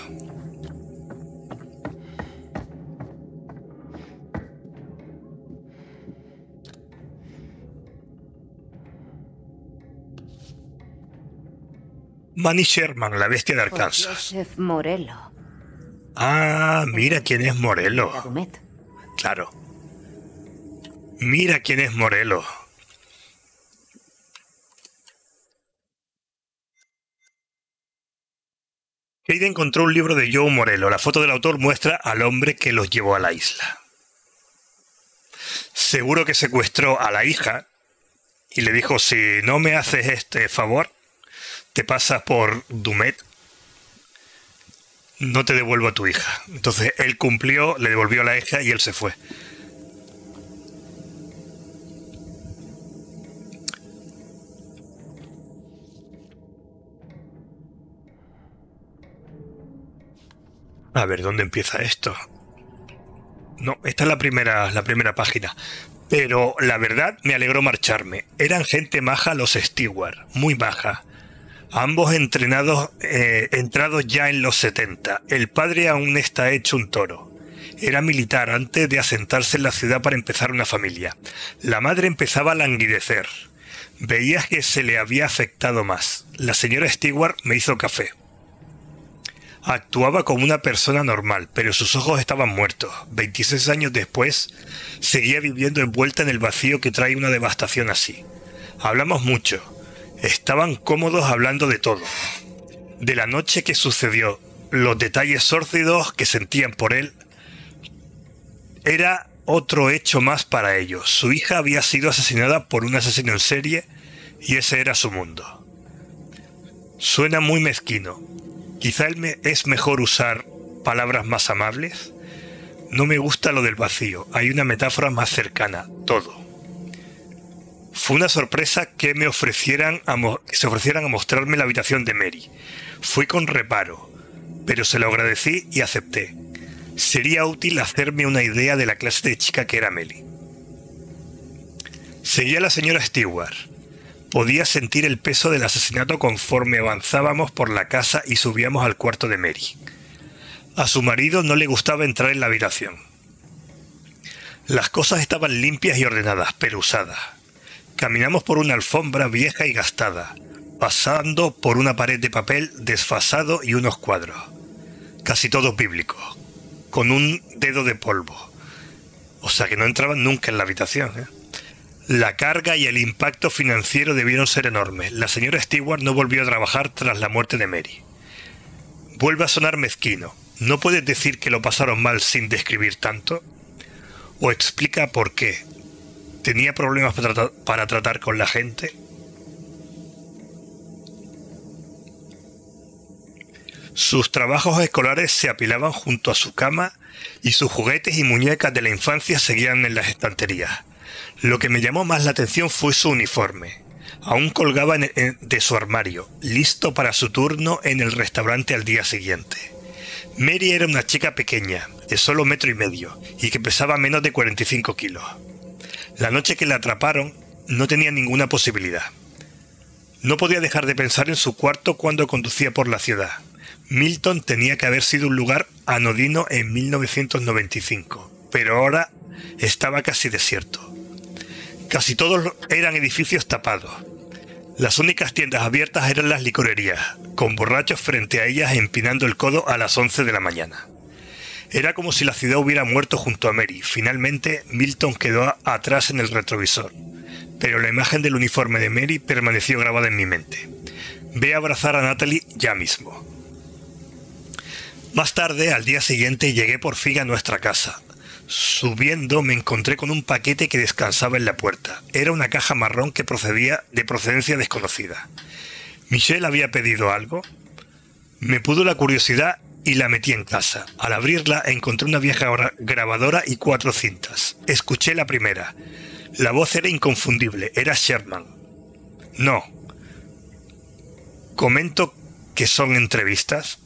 Manny Sherman, la bestia de Arkansas. Joseph Morello. Ah, mira quién es Morello. Claro. Mira quién es Morello. Kate encontró un libro de Joe Morello. La foto del autor muestra al hombre que los llevó a la isla. Seguro que secuestró a la hija y le dijo, si no me haces este favor, te pasas por Dumet, no te devuelvo a tu hija. Entonces él cumplió, le devolvió a la hija y él se fue. A ver, ¿dónde empieza esto? No, esta es la primera página. Pero la verdad me alegró marcharme. Eran gente maja los Stewart, muy maja. Ambos entrados ya en los 70. El padre aún está hecho un toro. Era militar antes de asentarse en la ciudad para empezar una familia. La madre empezaba a languidecer. Veías que se le había afectado más. La señora Stewart me hizo café. Actuaba como una persona normal, pero sus ojos estaban muertos. 26 años después, seguía viviendo envuelta en el vacío que trae una devastación así. Hablamos mucho. Estaban cómodos hablando de todo, de la noche que sucedió, los detalles sórdidos que sentían por él. Era otro hecho más para ellos. Su hija había sido asesinada por un asesino en serie y ese era su mundo. Suena muy mezquino. Quizá es mejor usar palabras más amables. No me gusta lo del vacío. Hay una metáfora más cercana. Todo. Fue una sorpresa que se ofrecieran a mostrarme la habitación de Mary. Fui con reparo, pero se lo agradecí y acepté. Sería útil hacerme una idea de la clase de chica que era Mary. Seguía a la señora Stewart. Podía sentir el peso del asesinato conforme avanzábamos por la casa y subíamos al cuarto de Mary. A su marido no le gustaba entrar en la habitación. Las cosas estaban limpias y ordenadas, pero usadas. Caminamos por una alfombra vieja y gastada, pasando por una pared de papel desfasado y unos cuadros, casi todos bíblicos, con un dedo de polvo. O sea que no entraban nunca en la habitación, ¿eh? La carga y el impacto financiero debieron ser enormes. La señora Stewart no volvió a trabajar tras la muerte de Mary. Vuelve a sonar mezquino. ¿No puedes decir que lo pasaron mal sin describir tanto? ¿O explica por qué? ¿Tenía problemas para tratar con la gente? Sus trabajos escolares se apilaban junto a su cama y sus juguetes y muñecas de la infancia seguían en las estanterías. Lo que me llamó más la atención fue su uniforme. Aún colgaba de su armario, listo para su turno en el restaurante al día siguiente. Mary era una chica pequeña, de solo 1,5 metros, y que pesaba menos de 45 kilos. La noche que la atraparon no tenía ninguna posibilidad. No podía dejar de pensar en su cuarto cuando conducía por la ciudad. Milton tenía que haber sido un lugar anodino en 1995, pero ahora estaba casi desierto. Casi todos eran edificios tapados. Las únicas tiendas abiertas eran las licorerías, con borrachos frente a ellas empinando el codo a las 11 de la mañana. Era como si la ciudad hubiera muerto junto a Mary. Finalmente, Milton quedó atrás en el retrovisor, pero la imagen del uniforme de Mary permaneció grabada en mi mente. Ve a abrazar a Natalie ya mismo. Más tarde, al día siguiente, llegué por fin a nuestra casa. Subiendo, me encontré con un paquete que descansaba en la puerta. Era una caja marrón que procedía de procedencia desconocida. ¿Michelle había pedido algo? Me pudo la curiosidad y la metí en casa. Al abrirla encontré una vieja grabadora y 4 cintas. Escuché la primera. La voz era inconfundible, era Sherman. No. Comento que son entrevistas.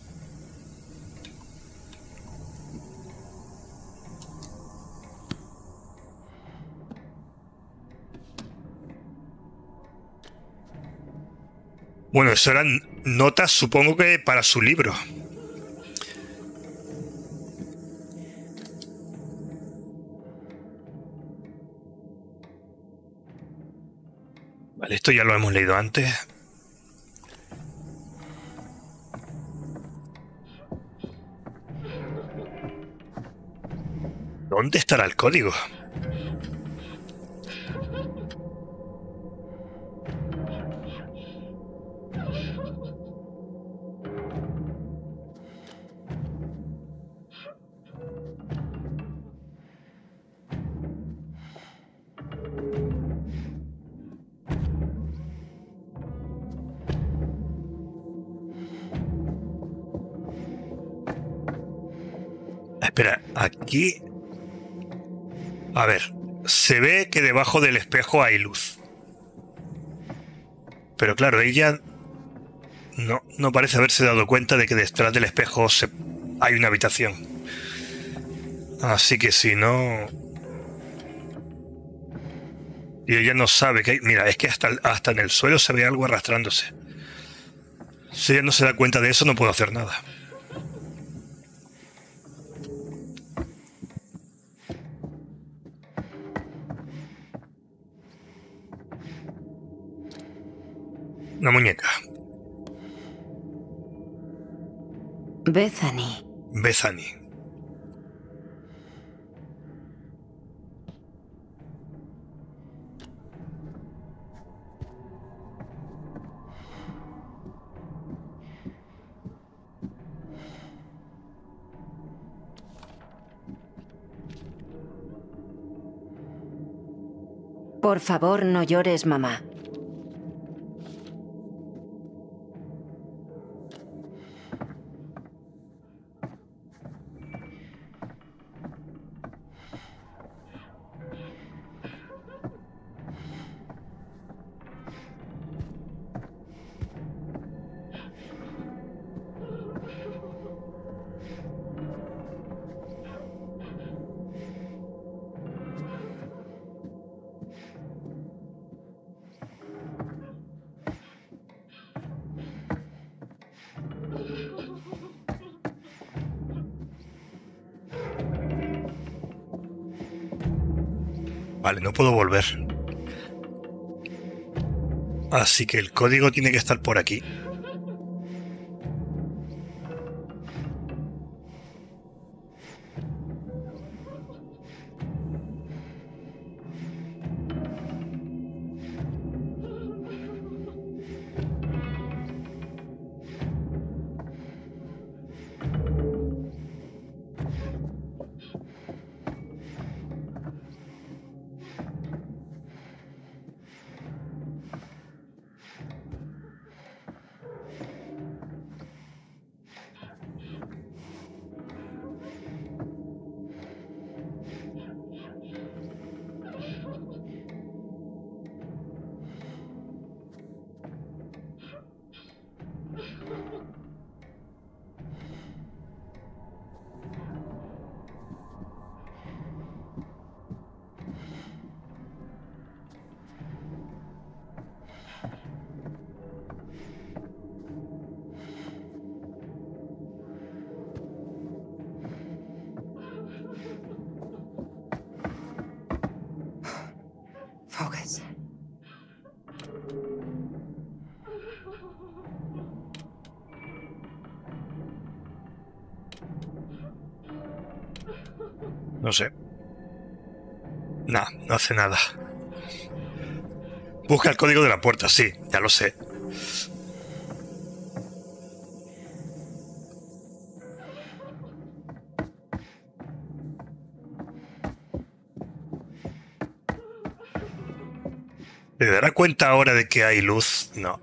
Bueno, eso eran notas, supongo que para su libro. Vale, esto ya lo hemos leído antes. ¿Dónde estará el código? Espera, aquí... A ver, se ve que debajo del espejo hay luz. Pero claro, ella no parece haberse dado cuenta de que detrás del espejo hay una habitación. Así que si no... Y ella no sabe que hay... Mira, es que hasta en el suelo se ve algo arrastrándose. Si ella no se da cuenta de eso, no puedo hacer nada. Una muñeca. Bethany. Por favor, no llores, mamá. Vale, no puedo volver. Así que el código tiene que estar por aquí. No sé. Nah, no hace nada. Busca el código de la puerta, sí, ya lo sé. ¿Te dará cuenta ahora de que hay luz? No.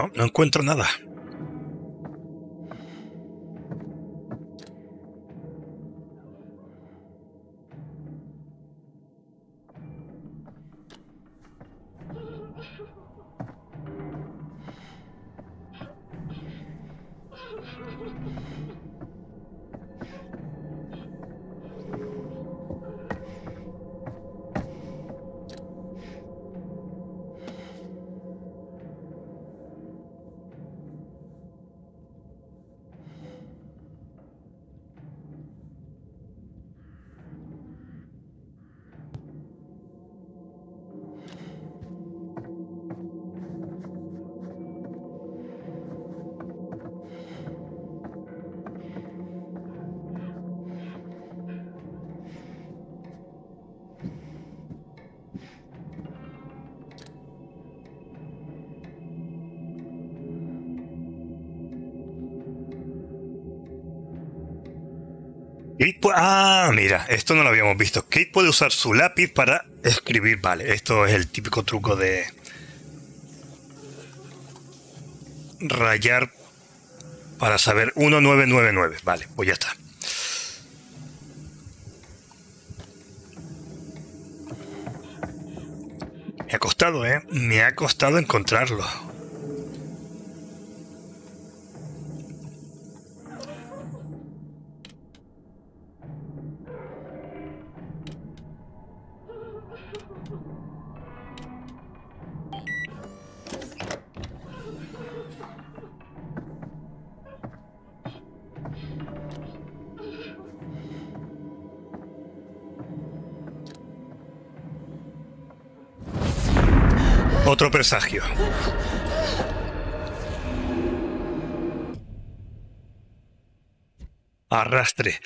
No, no encuentro nada. Ah, mira, esto no lo habíamos visto. Kate puede usar su lápiz para escribir. Vale, esto es el típico truco de rayar para saber 1999. Vale, pues ya está. Me ha costado, ¿eh? Me ha costado encontrarlo. Otro presagio. Arrastre.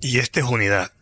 Y esta es unidad.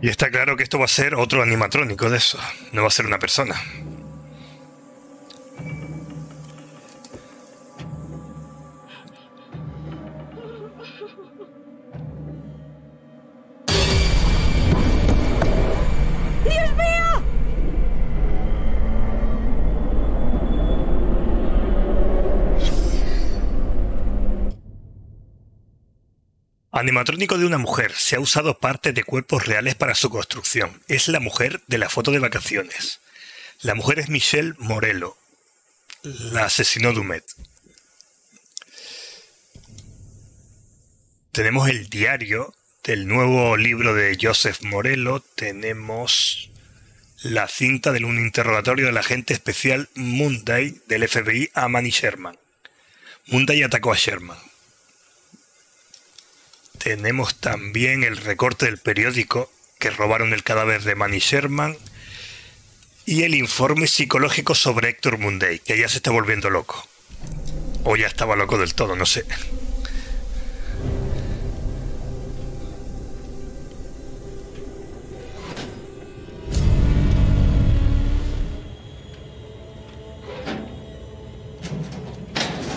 Y está claro que esto va a ser otro animatrónico de eso. No va a ser una persona. ¡Dios mío! Animatrónico de una mujer. Se ha usado parte de cuerpos reales para su construcción. Es la mujer de la foto de vacaciones. La mujer es Michelle Morello. La asesinó Dumet. Tenemos el diario del nuevo libro de Joseph Morello. Tenemos la cinta del un interrogatorio del agente especial Munday del FBI a Manny Sherman. Munday atacó a Sherman. Tenemos también el recorte del periódico que robaron el cadáver de Manny Sherman y el informe psicológico sobre Héctor Munday, que ya se está volviendo loco. O ya estaba loco del todo, no sé.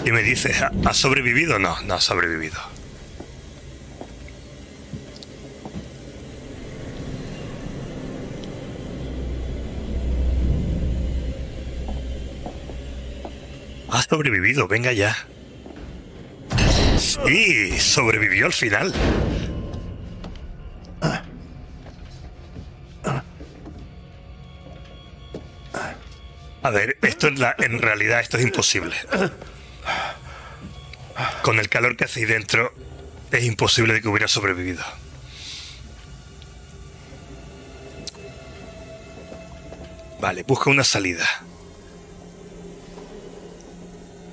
Y me dices, ¿ha sobrevivido? No, no ha sobrevivido. Ha sobrevivido, venga ya. Sí, sobrevivió al final. A ver, esto en realidad esto es imposible. Con el calor que hace ahí dentro, es imposible de que hubiera sobrevivido. Vale, busca una salida.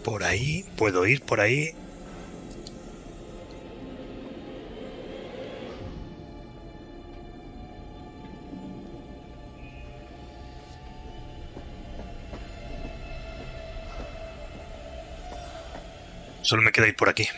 Por ahí, puedo ir por ahí. Solo me queda ir por aquí.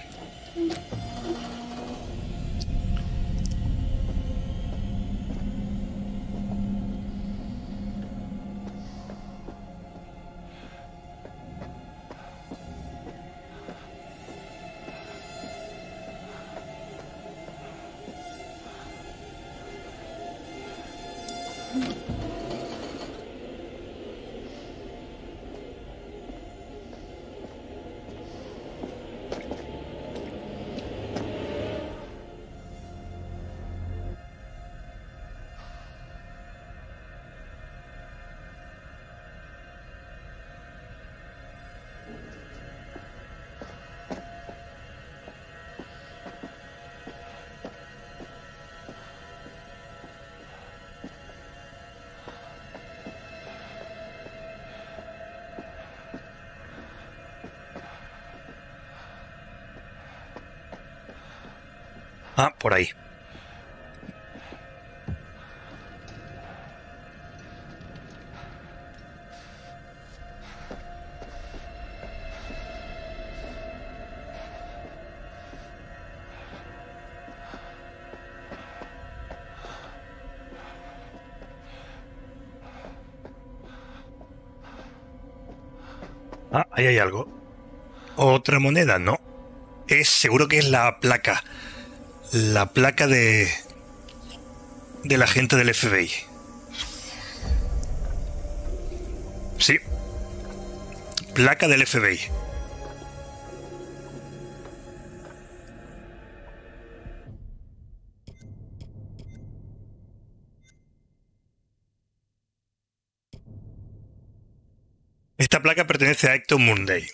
Ah, por ahí. Ah, ahí hay algo. Otra moneda, ¿no? Es seguro que es la placa. La placa de la gente del FBI. Sí. Placa del FBI. Esta placa pertenece a Héctor Munday.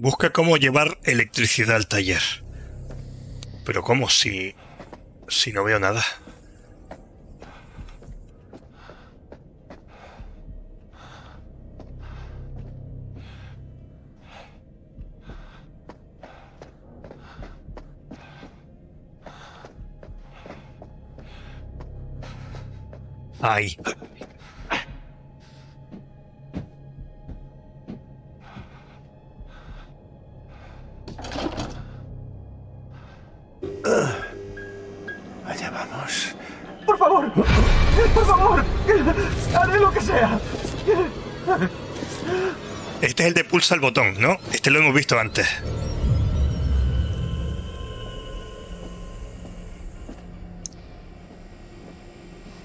Busca cómo llevar electricidad al taller. Pero ¿cómo? Si no veo nada. Ay. Allá vamos. Por favor, por favor, haré lo que sea. Este es el de pulsa el botón, ¿no? Este lo hemos visto antes.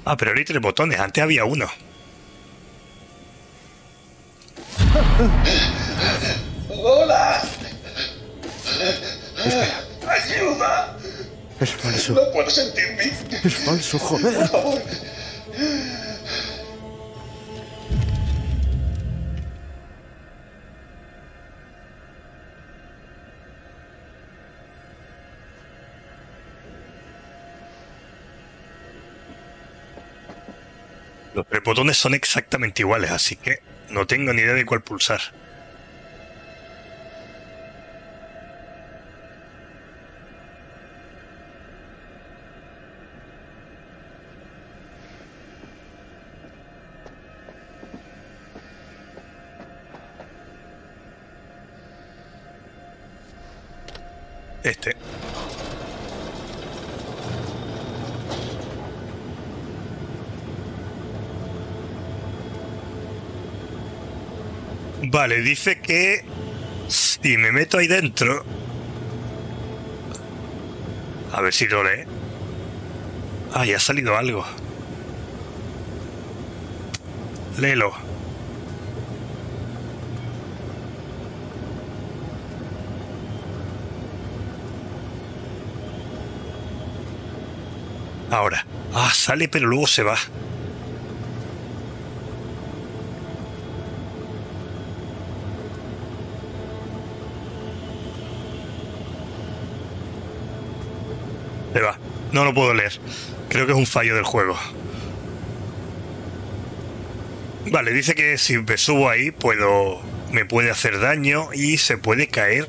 Ah, pero ahora hay tres botones, antes había uno. ¡Hola! Espera. ¡Ayuda! Es falso. No puedo sentirme. Es falso, joder. Por favor. Los tres botones son exactamente iguales, así que no tengo ni idea de cuál pulsar. Este. Vale, dice que si me meto ahí dentro... A ver si lo lee. Ah, ya ha salido algo. Léelo. Ahora. Ah, sale pero luego se va. Se va. No lo puedo leer. Creo que es un fallo del juego. Vale, dice que si me subo ahí puedo... me puede hacer daño y se puede caer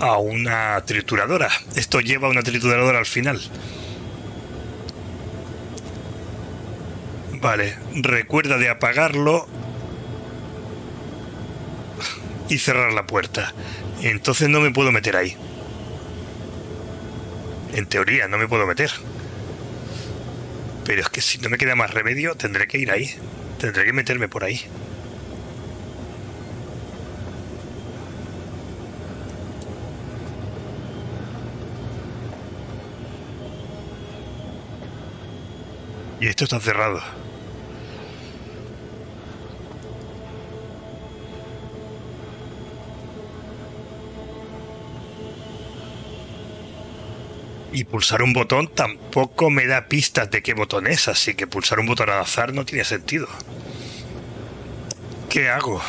a una trituradora. Esto lleva a una trituradora al final. Vale, recuerda de apagarlo y cerrar la puerta. Entonces no me puedo meter ahí. En teoría no me puedo meter. Pero es que si no me queda más remedio, tendré que ir ahí. Tendré que meterme por ahí. Y esto está cerrado. Y pulsar un botón tampoco me da pistas de qué botón es, así que pulsar un botón al azar no tiene sentido. ¿Qué hago?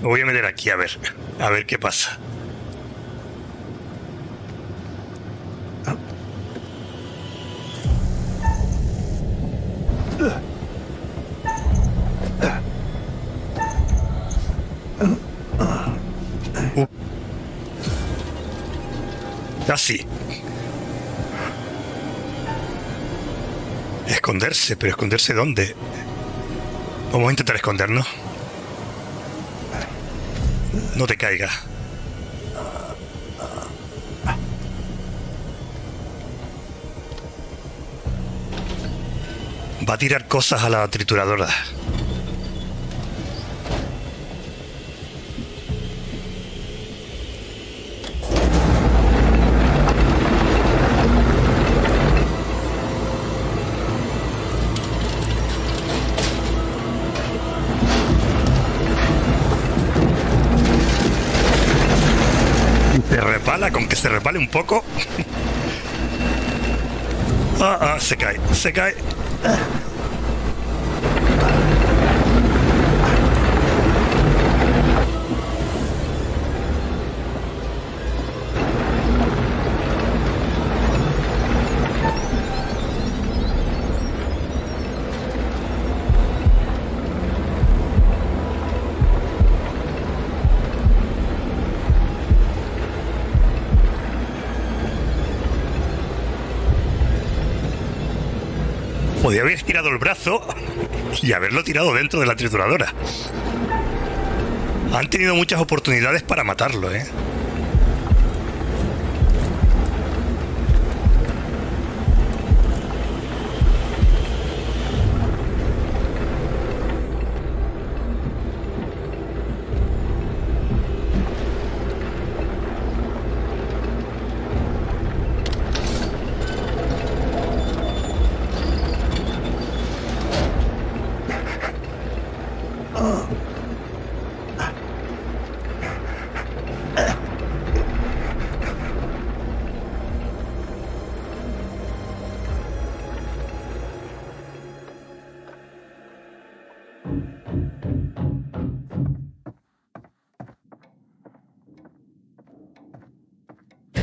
Me voy a meter aquí a ver qué pasa. Así. Esconderse, pero ¿esconderse dónde? Vamos a intentar escondernos. No te caigas. Va a tirar cosas a la trituradora. Con que se repale un poco. Se cae, se cae. Podría haber estirado el brazo y haberlo tirado dentro de la trituradora. Han tenido muchas oportunidades para matarlo, ¿eh?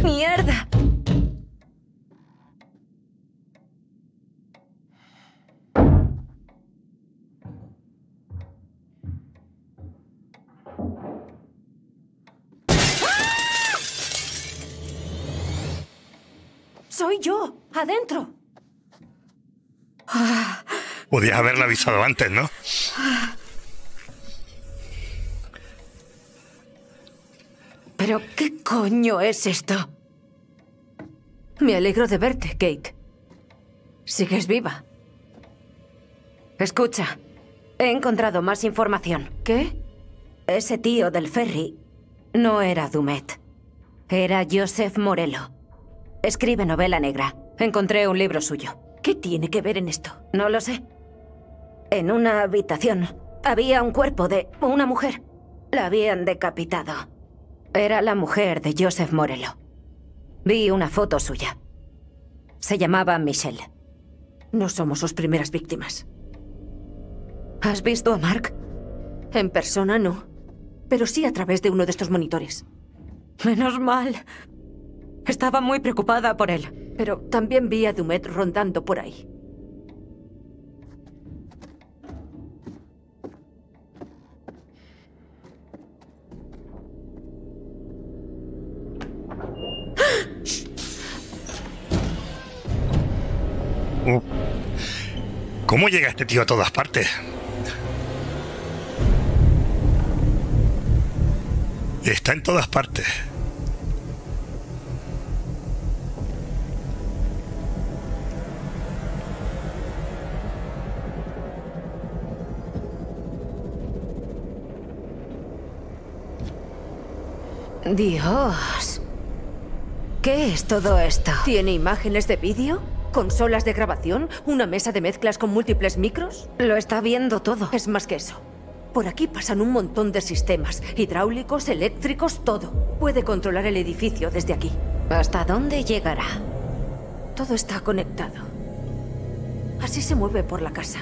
¡Mierda! ¡Ah! Soy yo, adentro. Podías haberla avisado antes, ¿no? ¿Pero qué coño es esto? Me alegro de verte, Kate. ¿Sigues viva? Escucha, he encontrado más información. ¿Qué? Ese tío del ferry no era Dumet. Era Joseph Morello. Escribe novela negra. Encontré un libro suyo. ¿Qué tiene que ver en esto? No lo sé. En una habitación había un cuerpo de una mujer. La habían decapitado. Era la mujer de Joseph Morello. Vi una foto suya. Se llamaba Michelle. No somos sus primeras víctimas. ¿Has visto a Mark? En persona no, pero sí a través de uno de estos monitores. Menos mal. Estaba muy preocupada por él, pero también vi a Dumet rondando por ahí. ¿Cómo llega este tío a todas partes? Está en todas partes. Dios. ¿Qué es todo esto? ¿Tiene imágenes de vídeo? ¿Consolas de grabación? ¿Una mesa de mezclas con múltiples micros? Lo está viendo todo. Es más que eso. Por aquí pasan un montón de sistemas. Hidráulicos, eléctricos, todo. Puede controlar el edificio desde aquí. ¿Hasta dónde llegará? Todo está conectado. Así se mueve por la casa.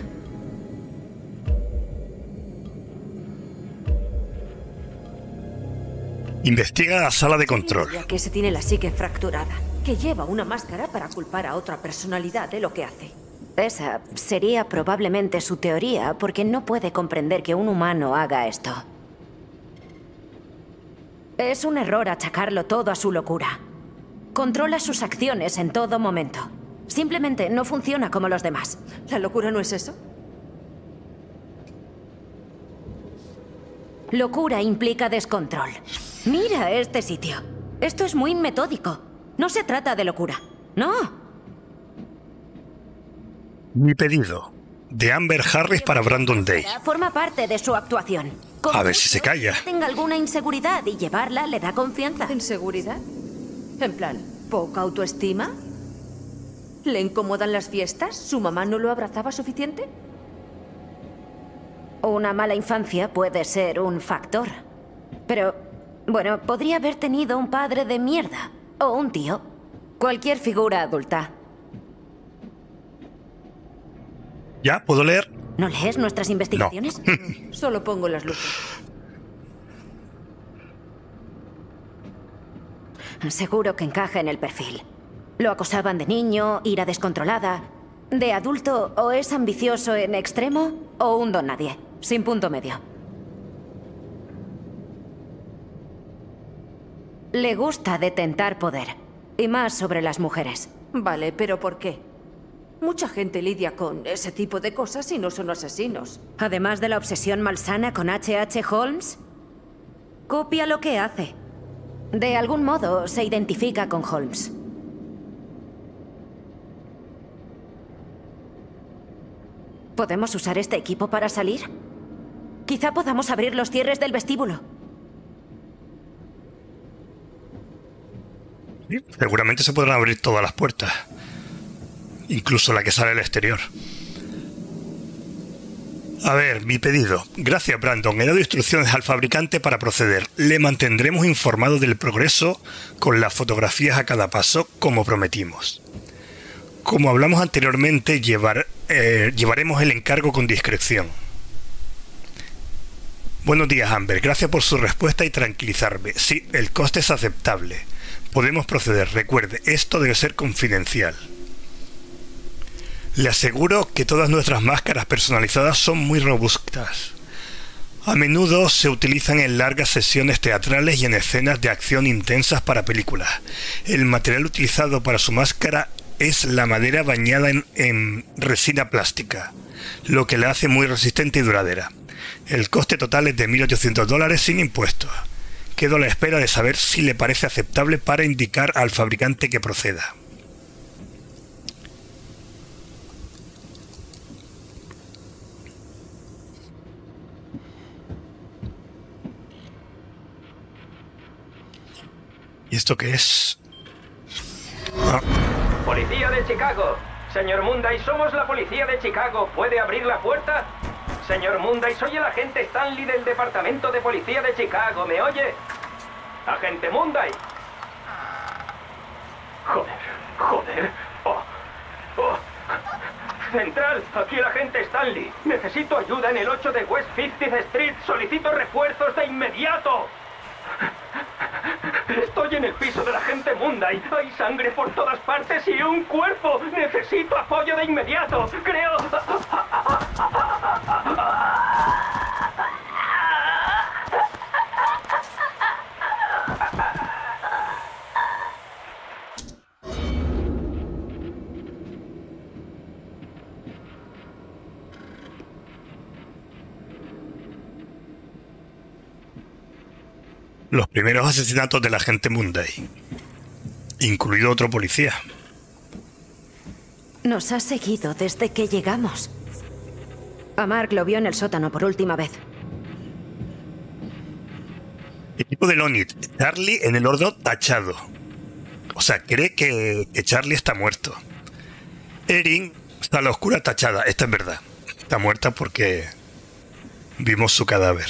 Investiga la sala de control. Que se tiene la psique fracturada, que lleva una máscara para culpar a otra personalidad de lo que hace. Esa sería probablemente su teoría, porque no puede comprender que un humano haga esto. Es un error achacarlo todo a su locura. Controla sus acciones en todo momento. Simplemente no funciona como los demás. ¿La locura no es eso? Locura implica descontrol. Mira este sitio. Esto es muy metódico. No se trata de locura. No. Mi pedido. De Amber Harris para Brandon Day. Forma parte de su actuación. A ver si se calla. Tenga alguna inseguridad y llevarla le da confianza. ¿Inseguridad? En plan, ¿poca autoestima? ¿Le incomodan las fiestas? ¿Su mamá no lo abrazaba suficiente? Una mala infancia puede ser un factor. Pero, bueno, podría haber tenido un padre de mierda. O un tío. Cualquier figura adulta. ¿Ya? ¿Puedo leer? ¿No lees nuestras investigaciones? No. Solo pongo las luces. Seguro que encaja en el perfil. Lo acosaban de niño, ira descontrolada. De adulto, o es ambicioso en extremo, o un don nadie. Sin punto medio. Le gusta detentar poder. Y más sobre las mujeres. Vale, pero ¿por qué? Mucha gente lidia con ese tipo de cosas y no son asesinos. Además de la obsesión malsana con H.H. Holmes, copia lo que hace. De algún modo se identifica con Holmes. ¿Podemos usar este equipo para salir? Quizá podamos abrir los cierres del vestíbulo. Sí, seguramente se podrán abrir todas las puertas. Incluso la que sale al exterior. A ver, mi pedido. Gracias, Brandon. He dado instrucciones al fabricante para proceder. Le mantendremos informado del progreso con las fotografías a cada paso, como prometimos. Como hablamos anteriormente, llevaremos el encargo con discreción. Buenos días, Amber. Gracias por su respuesta y tranquilizarme. Sí, el coste es aceptable. Podemos proceder. Recuerde, esto debe ser confidencial. Le aseguro que todas nuestras máscaras personalizadas son muy robustas. A menudo se utilizan en largas sesiones teatrales y en escenas de acción intensas para películas. El material utilizado para su máscara es la madera bañada en resina plástica, lo que la hace muy resistente y duradera. El coste total es de $1.800 sin impuestos. Quedo a la espera de saber si le parece aceptable para indicar al fabricante que proceda. ¿Y esto qué es? Ah. Policía de Chicago. Señor Munday, somos la policía de Chicago. ¿Puede abrir la puerta? Señor Munday, soy el agente Stanley del Departamento de Policía de Chicago. ¿Me oye? Agente Munday. Joder. Oh. Central, aquí el agente Stanley. Necesito ayuda en el 8 de West 50th Street. Solicito refuerzos de inmediato. Estoy en el piso del agente Munday. Hay sangre por todas partes y un cuerpo. Necesito apoyo de inmediato. Creo... los primeros asesinatos del agente Munday, incluido otro policía. Nos ha seguido desde que llegamos. A Mark lo vio en el sótano por última vez. Equipo de Lonit, Charlie en el horno tachado. O sea, cree que Charlie está muerto. Erin está a la oscura tachada. Esta es verdad. Está muerta porque vimos su cadáver.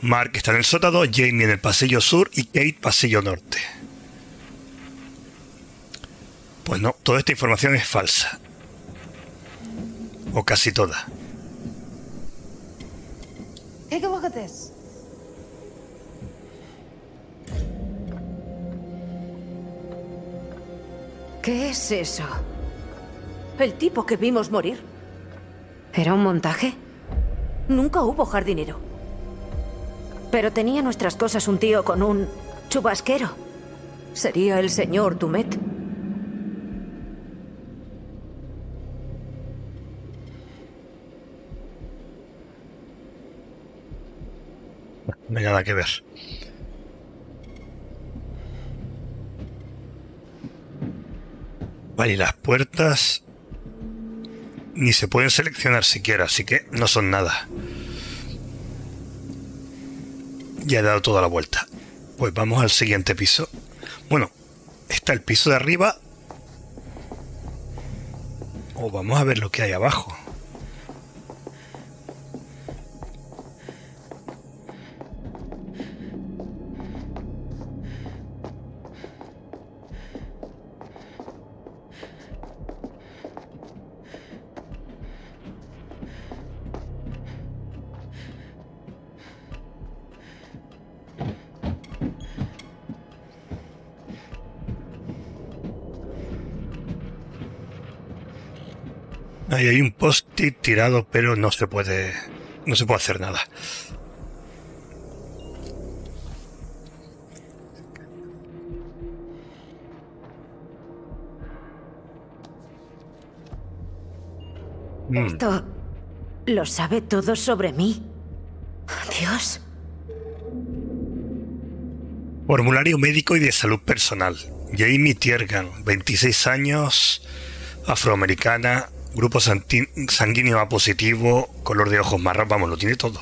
Mark está en el sótano, Jamie en el pasillo sur y Kate pasillo norte. Pues no, toda esta información es falsa. O casi toda. Take a look at this. ¿Qué es eso? El tipo que vimos morir. ¿Era un montaje? Nunca hubo jardinero. Pero tenía nuestras cosas un tío con un chubasquero. Sería el señor Dumet. No hay nada que ver. Vale, y las puertas ni se pueden seleccionar siquiera, así que no son nada. Ya he dado toda la vuelta. Pues vamos al siguiente piso. Bueno, está el piso de arriba. O vamos a ver lo que hay abajo. Ahí hay un post-it tirado, pero no se puede hacer nada. Esto lo sabe todo sobre mí. Dios. Formulario médico y de salud personal. Jamie Tiergan, 26 años, afroamericana. Grupo sanguíneo A positivo, color de ojos marrón, vamos, lo tiene todo.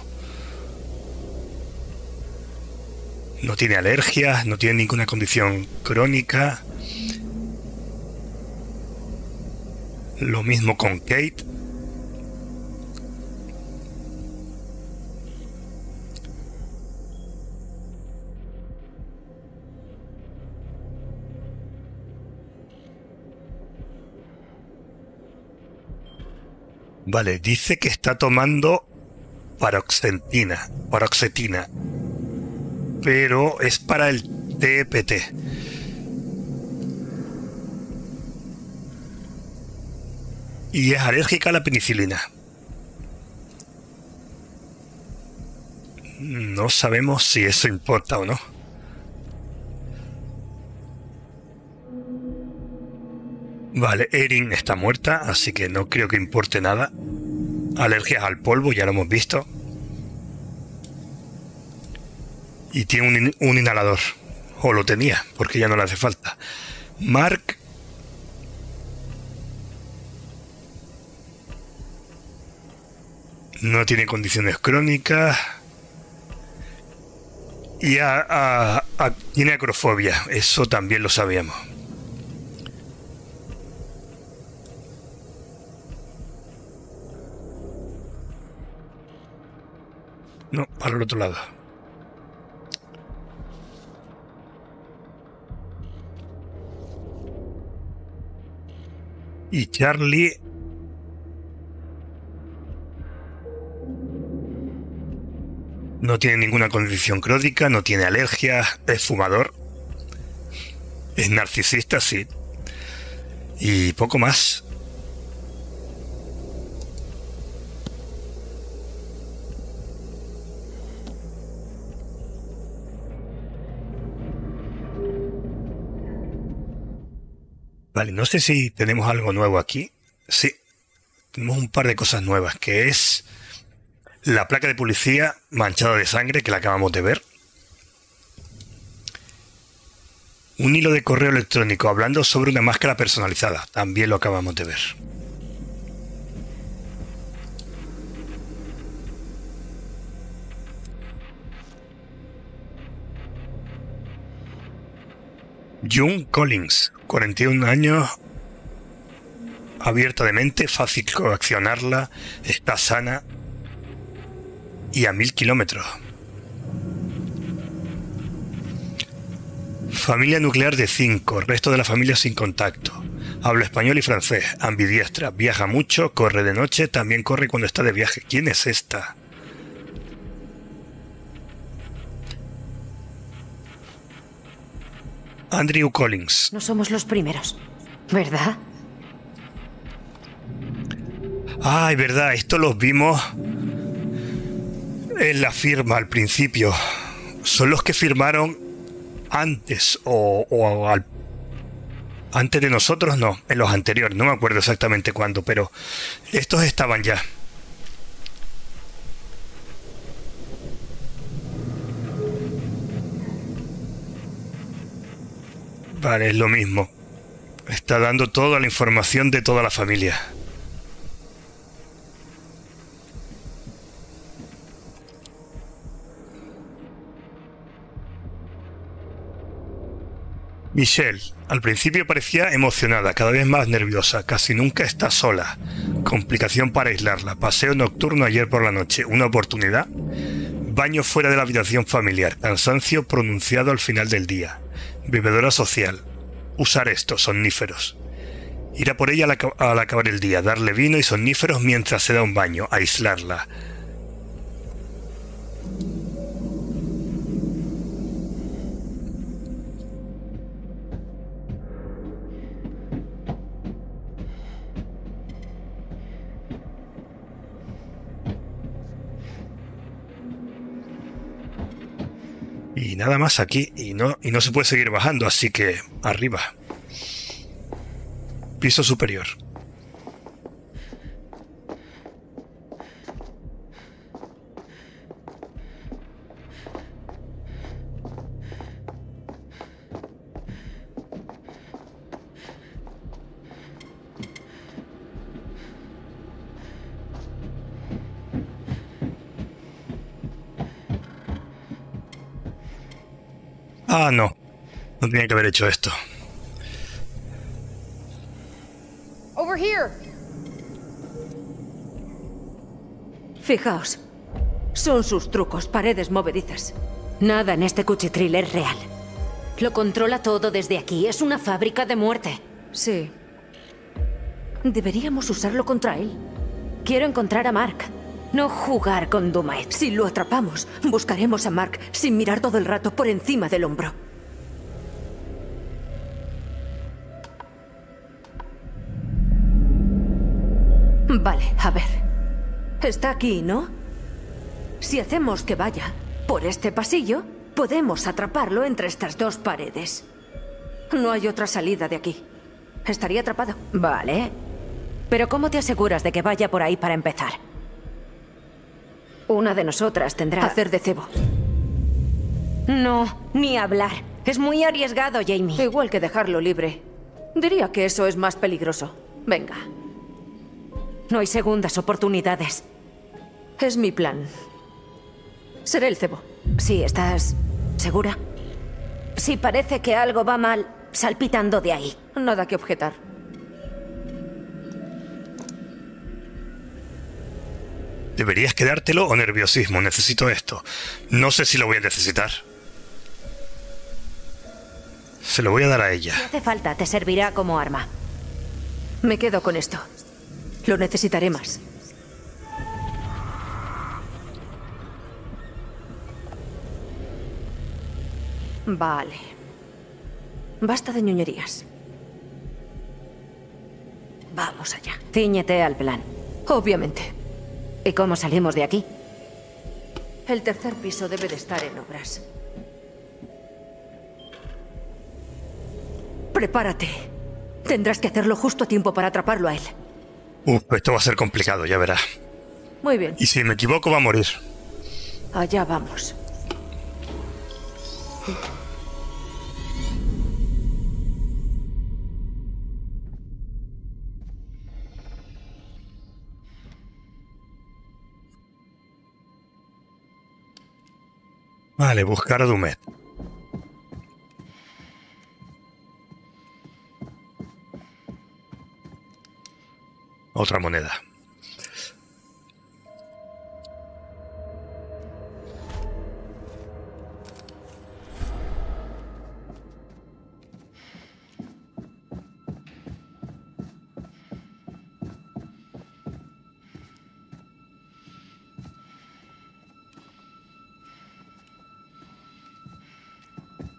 No tiene alergias, no tiene ninguna condición crónica. Lo mismo con Kate. Vale, dice que está tomando paroxetina, pero es para el TPT. Y es alérgica a la penicilina. No sabemos si eso importa o no. Vale, Erin está muerta, así que no creo que importe nada. Alergias al polvo, ya lo hemos visto. Y tiene un inhalador. O lo tenía, porque ya no le hace falta. Mark. No tiene condiciones crónicas. Y tiene acrofobia, eso también lo sabíamos. No, para el otro lado. Y Charlie... No tiene ninguna condición crónica, no tiene alergias, es fumador. Es narcisista, sí. Y poco más. Vale, no sé si tenemos algo nuevo aquí. Sí, tenemos un par de cosas nuevas, que es la placa de policía manchada de sangre que la acabamos de ver. Un hilo de correo electrónico hablando sobre una máscara personalizada. También lo acabamos de ver. June Collins, 41 años, abierta de mente, fácil coaccionarla, está sana y a 1000 kilómetros. Familia nuclear de 5, resto de la familia sin contacto. Habla español y francés, ambidiestra, viaja mucho, corre de noche, también corre cuando está de viaje. ¿Quién es esta? Andrew Collins. No somos los primeros, ¿verdad? Ay, verdad, esto los vimos en la firma al principio. Son los que firmaron antes antes de nosotros, no, en los anteriores, no me acuerdo exactamente cuándo, pero estos estaban ya. Vale, es lo mismo. Está dando toda la información de toda la familia. Michelle, al principio parecía emocionada, cada vez más nerviosa, casi nunca está sola. Complicación para aislarla, paseo nocturno ayer por la noche, una oportunidad. Baño fuera de la habitación familiar, cansancio pronunciado al final del día. Bebedora social, usar estos somníferos. Ir a por ella al acabar el día, darle vino y somníferos mientras se da un baño, aislarla. Y nada más aquí, y no se puede seguir bajando, así que arriba. Piso superior. Ah, no. No tenía que haber hecho esto. Over here. Fijaos. Son sus trucos, paredes movedizas. Nada en este cuchitril es real. Lo controla todo desde aquí. Es una fábrica de muerte. Sí. Deberíamos usarlo contra él. Quiero encontrar a Mark. No jugar con Dumet. Si lo atrapamos, buscaremos a Mark sin mirar todo el rato por encima del hombro. Vale, a ver. Está aquí, ¿no? Si hacemos que vaya por este pasillo, podemos atraparlo entre estas dos paredes. No hay otra salida de aquí. Estaría atrapado. Vale. Pero ¿cómo te aseguras de que vaya por ahí para empezar? Una de nosotras tendrá... hacer de cebo. No, ni hablar. Es muy arriesgado, Jamie. Igual que dejarlo libre. Diría que eso es más peligroso. Venga. No hay segundas oportunidades. Es mi plan. Seré el cebo. Sí, ¿estás segura? Si parece que algo va mal, salpitando de ahí. Nada que objetar. ¿Deberías quedártelo o nerviosismo? Necesito esto. No sé si lo voy a necesitar. Se lo voy a dar a ella. Si hace falta, te servirá como arma. Me quedo con esto. Lo necesitaré más. Vale. Basta de ñoñerías. Vamos allá. Cíñete al plan. Obviamente. ¿Y cómo salimos de aquí? El tercer piso debe de estar en obras. Prepárate. Tendrás que hacerlo justo a tiempo para atraparlo a él. Esto va a ser complicado, ya verás. Muy bien. Y si me equivoco, va a morir. Allá vamos. Vale, buscar a Dumet. Otra moneda.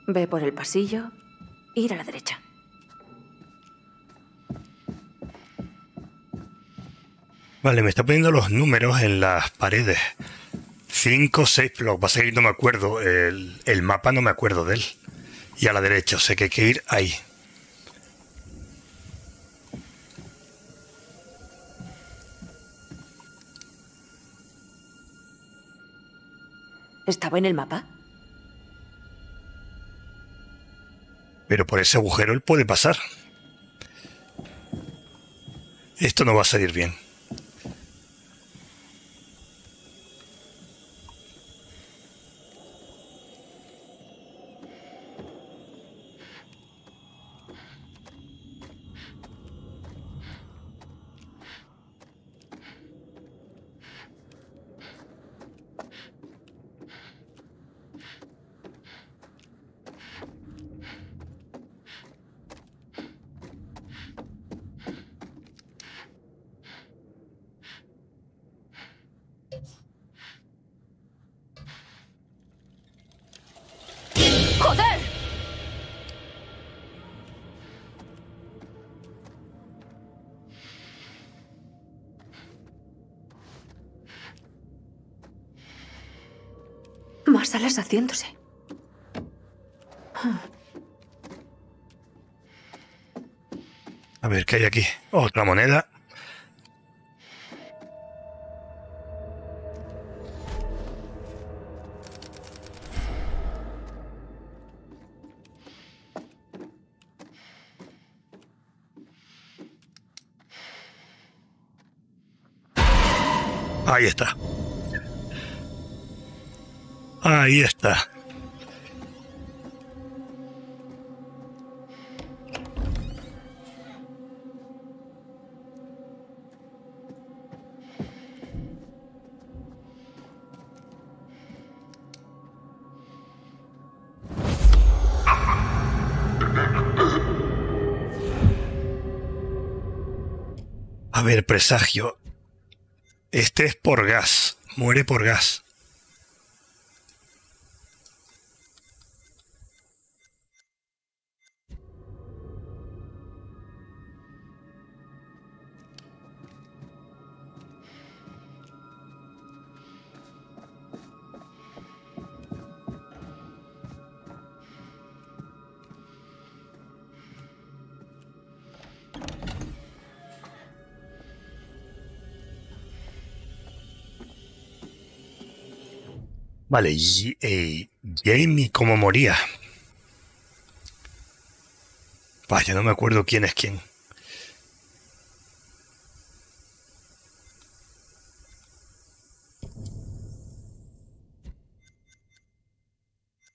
Ve por el pasillo, ir a la derecha. Vale, me está poniendo los números en las paredes. 5, 6, lo que pasa es que no me acuerdo. El mapa no me acuerdo de él. Y a la derecha, o sea que hay que ir ahí. ¿Estaba en el mapa? Pero por ese agujero él puede pasar. Esto no va a salir bien. Salas haciéndose. A ver, ¿qué hay aquí? Otra moneda. Ahí está. Ahí está. A ver, presagio. Este es por gas. Muere por gas. Vale, Jamie, ¿cómo moría? Vaya, no me acuerdo quién es quién.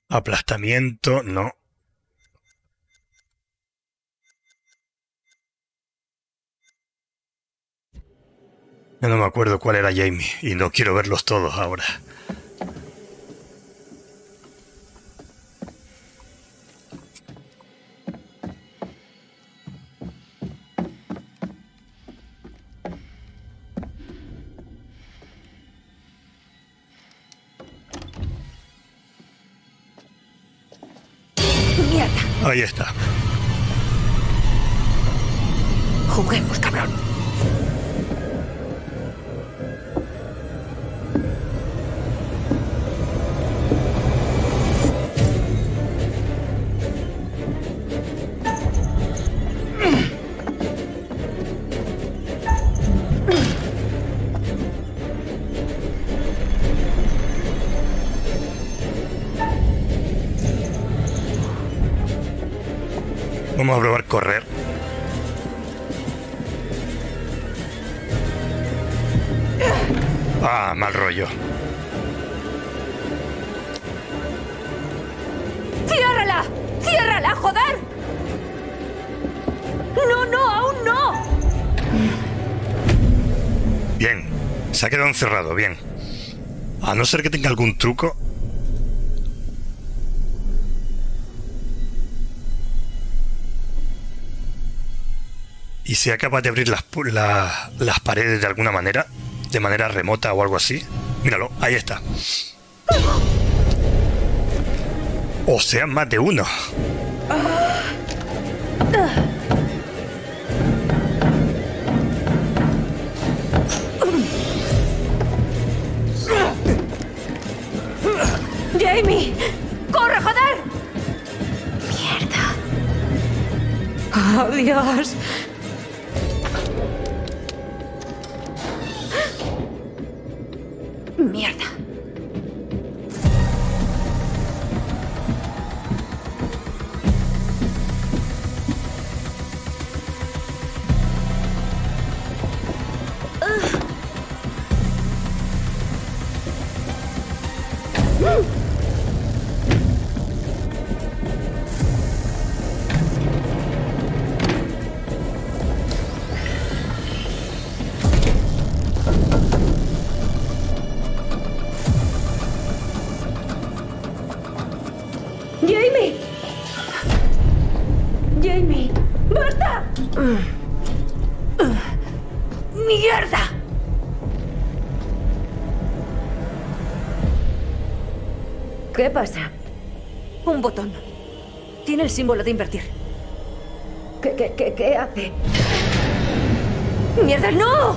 Aplastamiento, no. Yo no me acuerdo cuál era Jamie y no quiero verlos todos ahora. Ahí está. Juguemos, cabrón. Vamos a probar correr. Ah, mal rollo. ¡Ciérrala! ¡Ciérrala, joder! ¡No, no, aún no! Bien, se ha quedado encerrado, bien. A no ser que tenga algún truco... Y sea capaz de abrir las paredes de alguna manera, de manera remota o algo así. Míralo, ahí está. O sea, más de uno. ¡Jamie! ¡Corre, joder! ¡Mierda! ¡Oh, Dios! Mierda. ¿Qué pasa? Un botón. Tiene el símbolo de invertir. ¿Qué hace? ¡Mierda, no!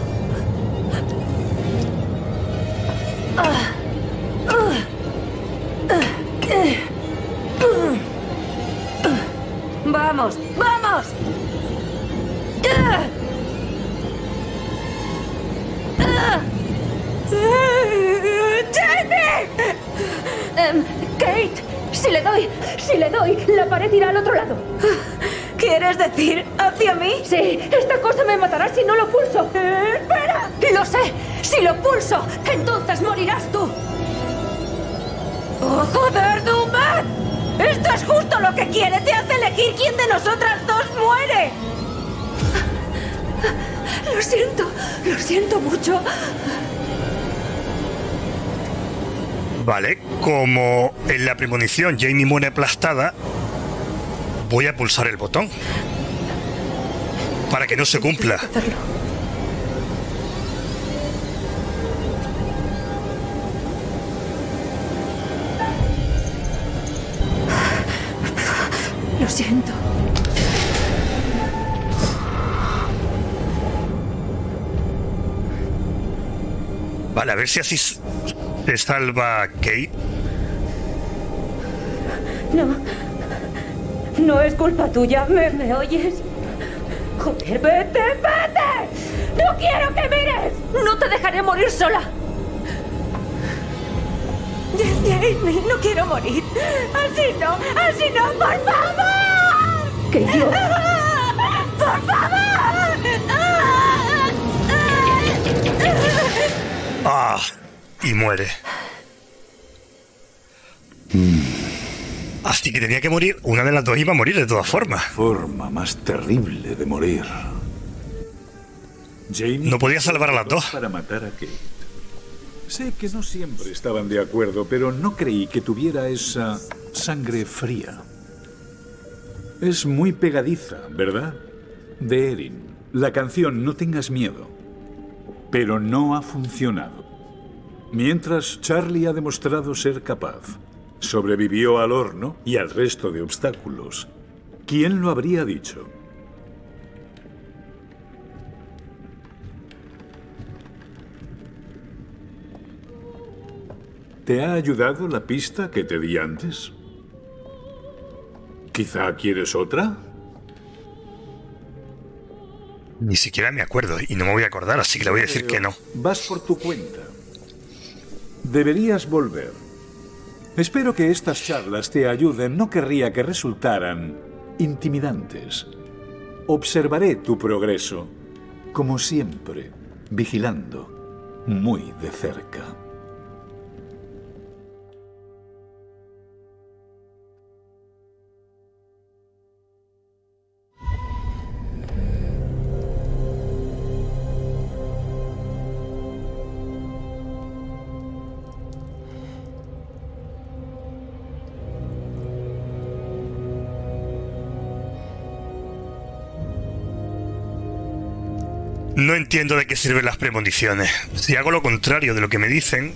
¡Vamos! ¡Vamos! Kate, si le doy, la pared irá al otro lado. ¿Quieres decir hacia mí? Sí, esta cosa me matará si no lo pulso. ¡Espera! ¡Lo sé! Si lo pulso, entonces morirás tú. ¡Oh, joder, Dumet! ¡Esto es justo lo que quiere! ¡Te hace elegir quién de nosotras dos muere! Lo siento mucho. Vale, como en la premonición Jamie muere aplastada, voy a pulsar el botón para que no se cumpla. Lo siento. Vale, a ver si así... ¿Te salva Kate? No. No es culpa tuya. ¿Me oyes? Joder, vete, vete. ¡No quiero que mires! No te dejaré morir sola. Jamie, no quiero morir. Así no, por favor. ¿Qué yo? ¡Por favor! ¡Ah! Y muere. Así que tenía que morir. Una de las dos iba a morir de todas formas. Forma más terrible de morir. Jamie no podía salvar a las dos. Para matar a Kate. Sé que no siempre estaban de acuerdo, pero no creí que tuviera esa sangre fría. Es muy pegadiza, ¿verdad? De Erin. La canción No tengas miedo. Pero no ha funcionado. Mientras, Charlie ha demostrado ser capaz. Sobrevivió al horno y al resto de obstáculos. ¿Quién lo habría dicho? ¿Te ha ayudado la pista que te di antes? ¿Quizá quieres otra? Ni siquiera me acuerdo y no me voy a acordar, así que le voy a decir que no. Vas por tu cuenta. Deberías volver. Espero que estas charlas te ayuden. No querría que resultaran intimidantes. Observaré tu progreso, como siempre, vigilando muy de cerca. No entiendo de qué sirven las premoniciones. Si hago lo contrario de lo que me dicen,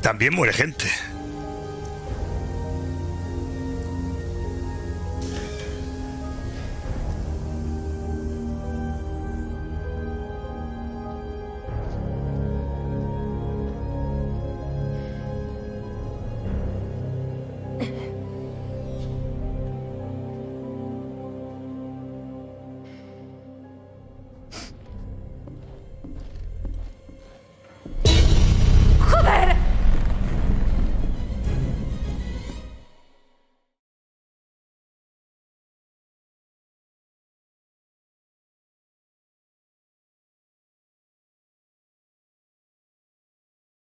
también muere gente.